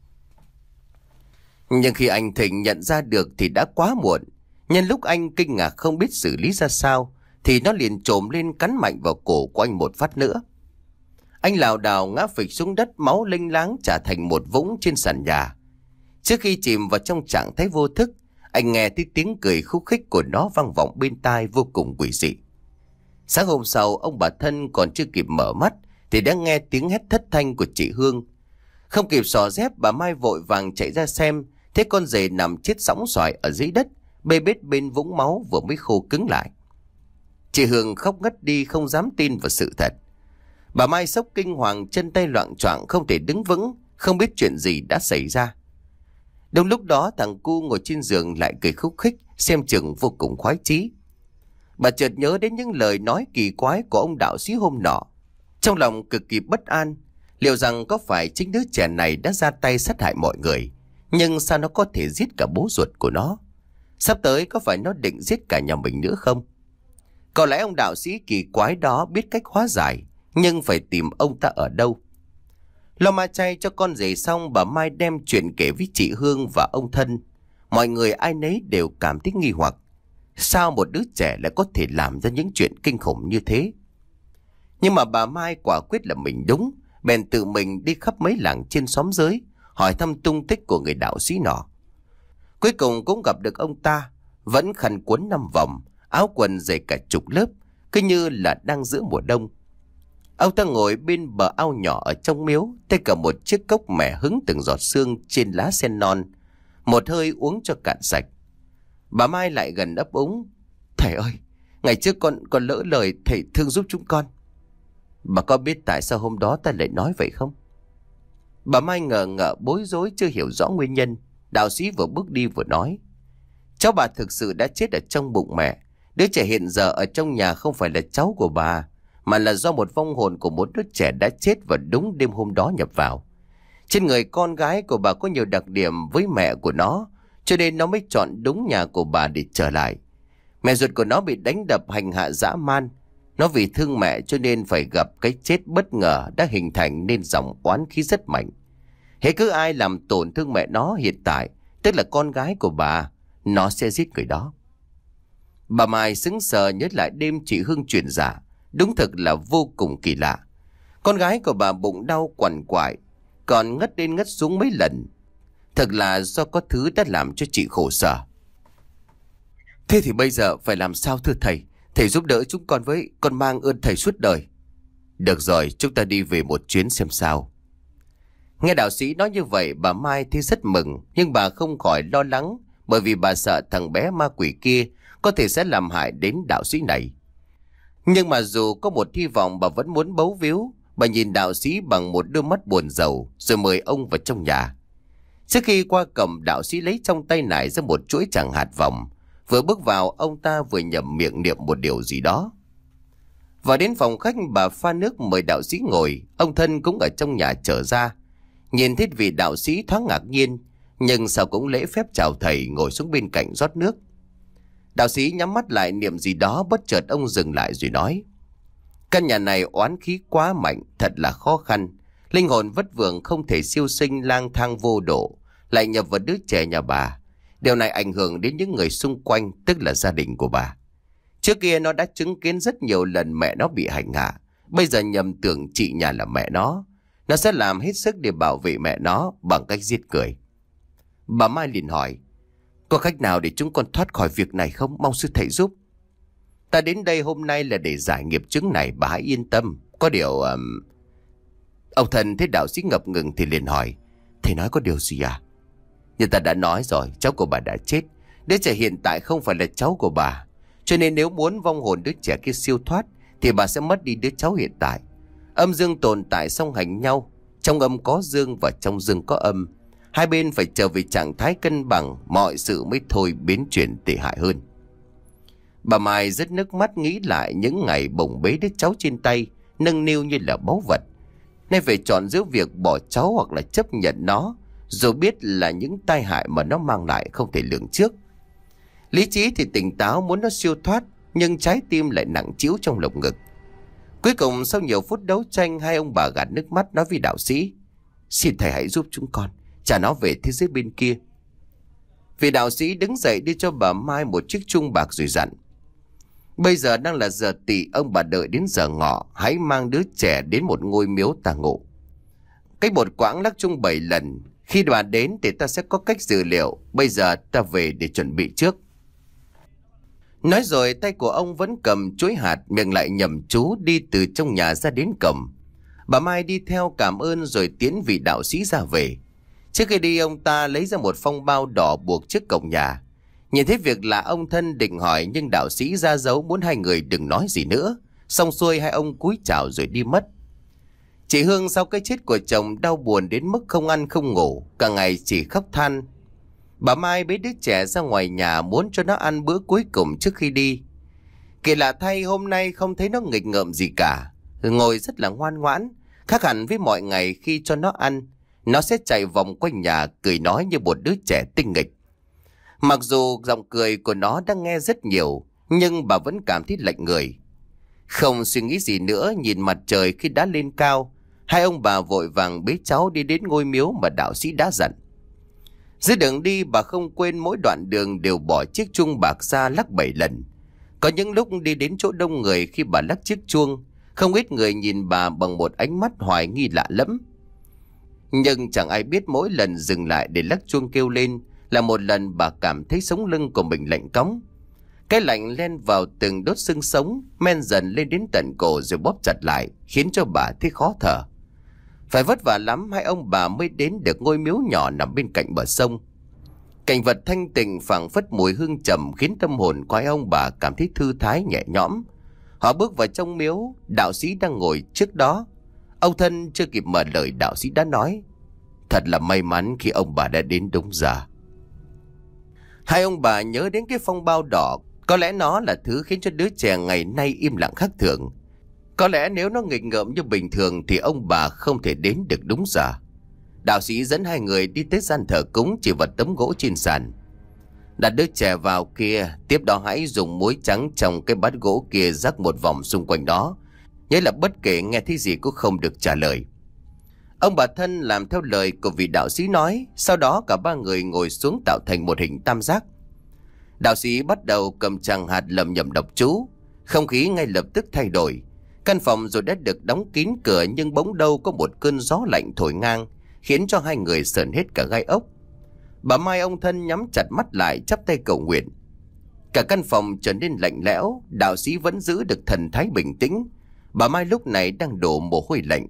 Nhưng khi anh Thịnh nhận ra được thì đã quá muộn. Nhân lúc anh kinh ngạc không biết xử lý ra sao thì nó liền trồm lên cắn mạnh vào cổ của anh một phát nữa. Anh lảo đảo ngã phịch xuống đất, máu lênh láng chả thành một vũng trên sàn nhà. Trước khi chìm vào trong trạng thái vô thức, anh nghe thấy tiếng cười khúc khích của nó vang vọng bên tai vô cùng quỷ dị. Sáng hôm sau, ông bà Thân còn chưa kịp mở mắt thì đã nghe tiếng hét thất thanh của chị Hương. Không kịp xỏ dép, bà Mai vội vàng chạy ra xem, thấy con rể nằm chết sóng xoài ở dưới đất, bê bết bên vũng máu vừa mới khô cứng lại. Chị Hương khóc ngất đi, không dám tin vào sự thật. Bà Mai sốc kinh hoàng, chân tay loạng choạng không thể đứng vững, không biết chuyện gì đã xảy ra. Đúng lúc đó, thằng cu ngồi trên giường lại cười khúc khích, xem chừng vô cùng khoái chí. Bà chợt nhớ đến những lời nói kỳ quái của ông đạo sĩ hôm nọ, trong lòng cực kỳ bất an. Liệu rằng có phải chính đứa trẻ này đã ra tay sát hại mọi người? Nhưng sao nó có thể giết cả bố ruột của nó? Sắp tới có phải nó định giết cả nhà mình nữa không? Có lẽ ông đạo sĩ kỳ quái đó biết cách hóa giải, nhưng phải tìm ông ta ở đâu? Lo ma chay cho con rể xong, bà Mai đem chuyện kể với chị Hương và ông Thân. Mọi người ai nấy đều cảm thấy nghi hoặc, sao một đứa trẻ lại có thể làm ra những chuyện kinh khủng như thế? Nhưng mà bà Mai quả quyết là mình đúng, bèn tự mình đi khắp mấy làng trên xóm dưới, hỏi thăm tung tích của người đạo sĩ nọ. Cuối cùng cũng gặp được ông ta, vẫn khăn cuốn năm vòng, áo quần dày cả chục lớp, cứ như là đang giữa mùa đông. Ông ta ngồi bên bờ ao nhỏ ở trong miếu, tay cầm một chiếc cốc mẻ hứng từng giọt sương trên lá sen non, một hơi uống cho cạn sạch. Bà Mai lại gần ấp úng. Thầy ơi, ngày trước con con lỡ lời, thầy thương giúp chúng con. Bà có biết tại sao hôm đó ta lại nói vậy không? Bà Mai ngờ ngợ bối rối chưa hiểu rõ nguyên nhân. Đạo sĩ vừa bước đi vừa nói. Cháu bà thực sự đã chết ở trong bụng mẹ. Đứa trẻ hiện giờ ở trong nhà không phải là cháu của bà, mà là do một vong hồn của một đứa trẻ đã chết vào đúng đêm hôm đó nhập vào. Trên người con gái của bà có nhiều đặc điểm với mẹ của nó, cho nên nó mới chọn đúng nhà của bà để trở lại. Mẹ ruột của nó bị đánh đập hành hạ dã man. Nó vì thương mẹ cho nên phải gặp cái chết bất ngờ, đã hình thành nên dòng oán khí rất mạnh. Hễ cứ ai làm tổn thương mẹ nó hiện tại, tức là con gái của bà, nó sẽ giết người đó. Bà Mai sững sờ nhớ lại đêm chị Hương truyền giả. Đúng thật là vô cùng kỳ lạ. Con gái của bà bụng đau quằn quại, còn ngất lên ngất xuống mấy lần. Thật là do có thứ đã làm cho chị khổ sở. Thế thì bây giờ phải làm sao thưa thầy? Thầy giúp đỡ chúng con với, con mang ơn thầy suốt đời. Được rồi, chúng ta đi về một chuyến xem sao. Nghe đạo sĩ nói như vậy, bà Mai thấy rất mừng. Nhưng bà không khỏi lo lắng, bởi vì bà sợ thằng bé ma quỷ kia có thể sẽ làm hại đến đạo sĩ này. Nhưng mà dù có một hy vọng, bà vẫn muốn bấu víu. Bà nhìn đạo sĩ bằng một đôi mắt buồn rầu, rồi mời ông vào trong nhà. Trước khi qua cổng, đạo sĩ lấy trong tay nải ra một chuỗi tràng hạt vòng. Vừa bước vào, ông ta vừa nhẩm miệng niệm một điều gì đó. Và đến phòng khách, bà pha nước mời đạo sĩ ngồi. Ông thân cũng ở trong nhà trở ra. Nhìn thấy vị đạo sĩ thoáng ngạc nhiên, nhưng sao cũng lễ phép chào thầy, ngồi xuống bên cạnh rót nước. Đạo sĩ nhắm mắt lại niệm gì đó, bất chợt ông dừng lại rồi nói. Căn nhà này oán khí quá mạnh, thật là khó khăn. Linh hồn vất vưởng không thể siêu sinh, lang thang vô độ, lại nhập vào đứa trẻ nhà bà. Điều này ảnh hưởng đến những người xung quanh, tức là gia đình của bà. Trước kia nó đã chứng kiến rất nhiều lần mẹ nó bị hành hạ. Bây giờ nhầm tưởng chị nhà là mẹ nó, nó sẽ làm hết sức để bảo vệ mẹ nó bằng cách giết người. Bà Mai liền hỏi, có cách nào để chúng con thoát khỏi việc này không? Mong sư thầy giúp. Ta đến đây hôm nay là để giải nghiệp chứng này, bà hãy yên tâm. Có điều... Um... Ông thần thấy đạo sĩ ngập ngừng thì liền hỏi, thầy nói có điều gì à? Như ta đã nói rồi, cháu của bà đã chết. Đứa trẻ hiện tại không phải là cháu của bà, cho nên nếu muốn vong hồn đứa trẻ kia siêu thoát thì bà sẽ mất đi đứa cháu hiện tại. Âm dương tồn tại song hành nhau, trong âm có dương và trong dương có âm. Hai bên phải trở về trạng thái cân bằng, mọi sự mới thôi biến chuyển tệ hại hơn. Bà Mai rớt nước mắt nghĩ lại những ngày bồng bế đứa cháu trên tay, nâng niu như là báu vật. Nên phải chọn giữa việc bỏ cháu hoặc là chấp nhận nó, dù biết là những tai hại mà nó mang lại không thể lường trước. Lý trí thì tỉnh táo muốn nó siêu thoát, nhưng trái tim lại nặng trĩu trong lồng ngực. Cuối cùng sau nhiều phút đấu tranh, hai ông bà gạt nước mắt nói với đạo sĩ, xin thầy hãy giúp chúng con, trả nó về thế giới bên kia. Vị đạo sĩ đứng dậy đi cho bà Mai một chiếc chung bạc rồi dặn, bây giờ đang là giờ tỵ, ông bà đợi đến giờ ngọ, hãy mang đứa trẻ đến một ngôi miếu ta ngộ. Cách một quãng lắc chung bảy lần, khi bà đến thì ta sẽ có cách dự liệu, bây giờ ta về để chuẩn bị trước. Nói rồi tay của ông vẫn cầm chuỗi hạt, miệng lại nhẩm chú, đi từ trong nhà ra đến cổng. Bà Mai đi theo cảm ơn rồi tiễn vị đạo sĩ ra về. Trước khi đi, ông ta lấy ra một phong bao đỏ buộc trước cổng nhà. Nhìn thấy việc lạ, ông thân định hỏi, nhưng đạo sĩ ra dấu muốn hai người đừng nói gì nữa. Xong xuôi, hai ông cúi chào rồi đi mất. Chị Hương sau cái chết của chồng đau buồn đến mức không ăn không ngủ, cả ngày chỉ khóc than. Bà Mai bế đứa trẻ ra ngoài nhà muốn cho nó ăn bữa cuối cùng trước khi đi. Kỳ lạ thay, hôm nay không thấy nó nghịch ngợm gì cả, ngồi rất là ngoan ngoãn, khác hẳn với mọi ngày. Khi cho nó ăn, nó sẽ chạy vòng quanh nhà cười nói như một đứa trẻ tinh nghịch. Mặc dù giọng cười của nó đã nghe rất nhiều, nhưng bà vẫn cảm thấy lạnh người. Không suy nghĩ gì nữa, nhìn mặt trời khi đã lên cao, hai ông bà vội vàng bế cháu đi đến ngôi miếu mà đạo sĩ đã dặn. Dưới đường đi, bà không quên mỗi đoạn đường đều bỏ chiếc chuông bạc ra lắc bảy lần. Có những lúc đi đến chỗ đông người, khi bà lắc chiếc chuông, không ít người nhìn bà bằng một ánh mắt hoài nghi lạ lẫm. Nhưng chẳng ai biết mỗi lần dừng lại để lắc chuông kêu lên là một lần bà cảm thấy sống lưng của mình lạnh cóng. Cái lạnh len vào từng đốt xương sống, men dần lên đến tận cổ rồi bóp chặt lại, khiến cho bà thấy khó thở. Phải vất vả lắm, hai ông bà mới đến được ngôi miếu nhỏ nằm bên cạnh bờ sông. Cảnh vật thanh tịnh phảng phất mùi hương trầm khiến tâm hồn quái ông bà cảm thấy thư thái nhẹ nhõm. Họ bước vào trong miếu, đạo sĩ đang ngồi trước đó. Ông thân chưa kịp mở lời, đạo sĩ đã nói: "Thật là may mắn khi ông bà đã đến đúng giờ." Hai ông bà nhớ đến cái phong bao đỏ, có lẽ nó là thứ khiến cho đứa trẻ ngày nay im lặng khác thường. Có lẽ nếu nó nghịch ngợm như bình thường thì ông bà không thể đến được đúng giờ. Đạo sĩ dẫn hai người đi tới gian thờ cúng chỉ vào tấm gỗ trên sàn. Đặt đứa trẻ vào kia, tiếp đó hãy dùng muối trắng trong cái bát gỗ kia rắc một vòng xung quanh đó. Nghĩa là bất kể nghe thấy gì cũng không được trả lời. Ông bà thân làm theo lời của vị đạo sĩ nói. Sau đó cả ba người ngồi xuống tạo thành một hình tam giác. Đạo sĩ bắt đầu cầm tràng hạt lầm nhầm đọc chú. Không khí ngay lập tức thay đổi. Căn phòng rồi đã được đóng kín cửa, nhưng bỗng đâu có một cơn gió lạnh thổi ngang, khiến cho hai người sờn hết cả gai ốc. Bà Mai ông thân nhắm chặt mắt lại chắp tay cầu nguyện. Cả căn phòng trở nên lạnh lẽo. Đạo sĩ vẫn giữ được thần thái bình tĩnh. Bà Mai lúc này đang đổ mồ hôi lạnh.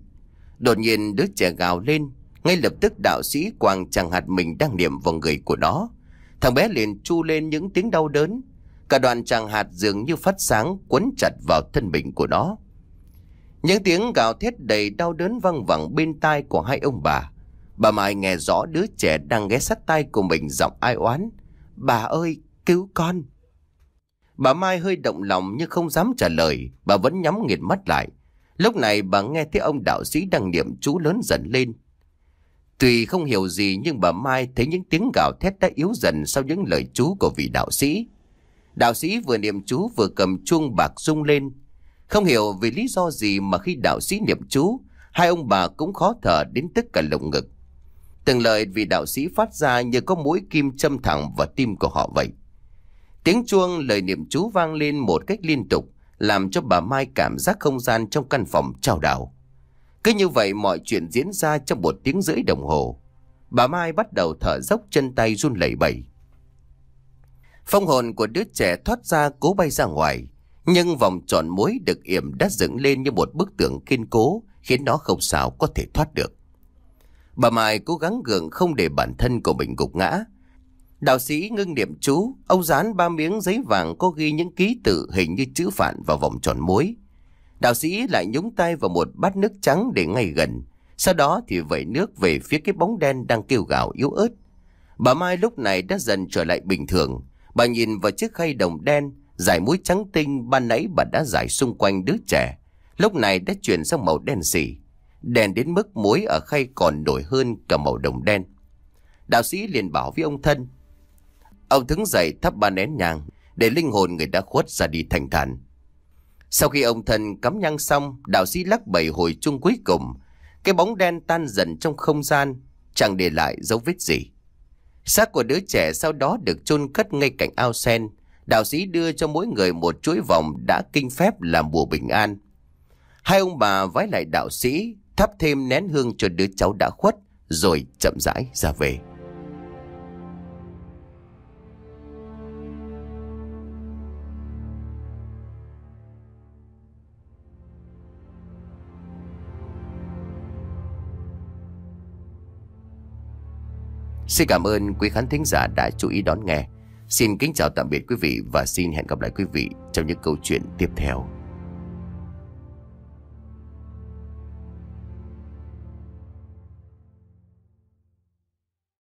Đột nhiên đứa trẻ gào lên. Ngay lập tức đạo sĩ quàng tràng hạt mình đang niệm vào người của nó. Thằng bé liền tru lên những tiếng đau đớn. Cả đoàn tràng hạt dường như phát sáng quấn chặt vào thân mình của nó. Những tiếng gào thét đầy đau đớn văng vẳng bên tai của hai ông bà. Bà Mai nghe rõ đứa trẻ đang ghé sát tai của mình, giọng ai oán: "Bà ơi, cứu con." Bà Mai hơi động lòng nhưng không dám trả lời. Bà vẫn nhắm nghiệt mắt lại. Lúc này bà nghe thấy ông đạo sĩ đang niệm chú lớn dần lên. Tuy không hiểu gì nhưng bà Mai thấy những tiếng gào thét đã yếu dần sau những lời chú của vị đạo sĩ. Đạo sĩ vừa niệm chú vừa cầm chuông bạc rung lên. Không hiểu vì lý do gì mà khi đạo sĩ niệm chú, hai ông bà cũng khó thở đến tức cả lồng ngực. Từng lời vị đạo sĩ phát ra như có mũi kim châm thẳng vào tim của họ vậy. Tiếng chuông lời niệm chú vang lên một cách liên tục, làm cho bà Mai cảm giác không gian trong căn phòng chao đảo. Cứ như vậy mọi chuyện diễn ra trong một tiếng rưỡi đồng hồ. Bà Mai bắt đầu thở dốc, chân tay run lẩy bẩy. Phong hồn của đứa trẻ thoát ra cố bay ra ngoài, nhưng vòng tròn muối được yểm đã dựng lên như một bức tường kiên cố, khiến nó không sao có thể thoát được. Bà Mai cố gắng gượng không để bản thân của mình gục ngã. Đạo sĩ ngưng niệm chú, ông dán ba miếng giấy vàng có ghi những ký tự hình như chữ phạn vào vòng tròn muối. Đạo sĩ lại nhúng tay vào một bát nước trắng để ngay gần, sau đó thì vẩy nước về phía cái bóng đen đang kêu gào yếu ớt. Bà Mai lúc này đã dần trở lại bình thường. Bà nhìn vào chiếc khay đồng đen, dải muối trắng tinh ban nãy bà đã dải xung quanh đứa trẻ, lúc này đã chuyển sang màu đen xỉ, đen đến mức muối ở khay còn nổi hơn cả màu đồng đen. Đạo sĩ liền bảo với ông thân: "Ông đứng dậy thắp ba nén nhang để linh hồn người đã khuất ra đi thanh thản." Sau khi ông thân cắm nhang xong, đạo sĩ lắc bảy hồi chuông cuối cùng. Cái bóng đen tan dần trong không gian, chẳng để lại dấu vết gì. Xác của đứa trẻ sau đó được chôn cất ngay cạnh ao sen. Đạo sĩ đưa cho mỗi người một chuỗi vòng đã kinh phép làm bùa bình an. Hai ông bà vái lại đạo sĩ, thắp thêm nén hương cho đứa cháu đã khuất, rồi chậm rãi ra về. Xin cảm ơn quý khán thính giả đã chú ý đón nghe. Xin kính chào tạm biệt quý vị và xin hẹn gặp lại quý vị trong những câu chuyện tiếp theo.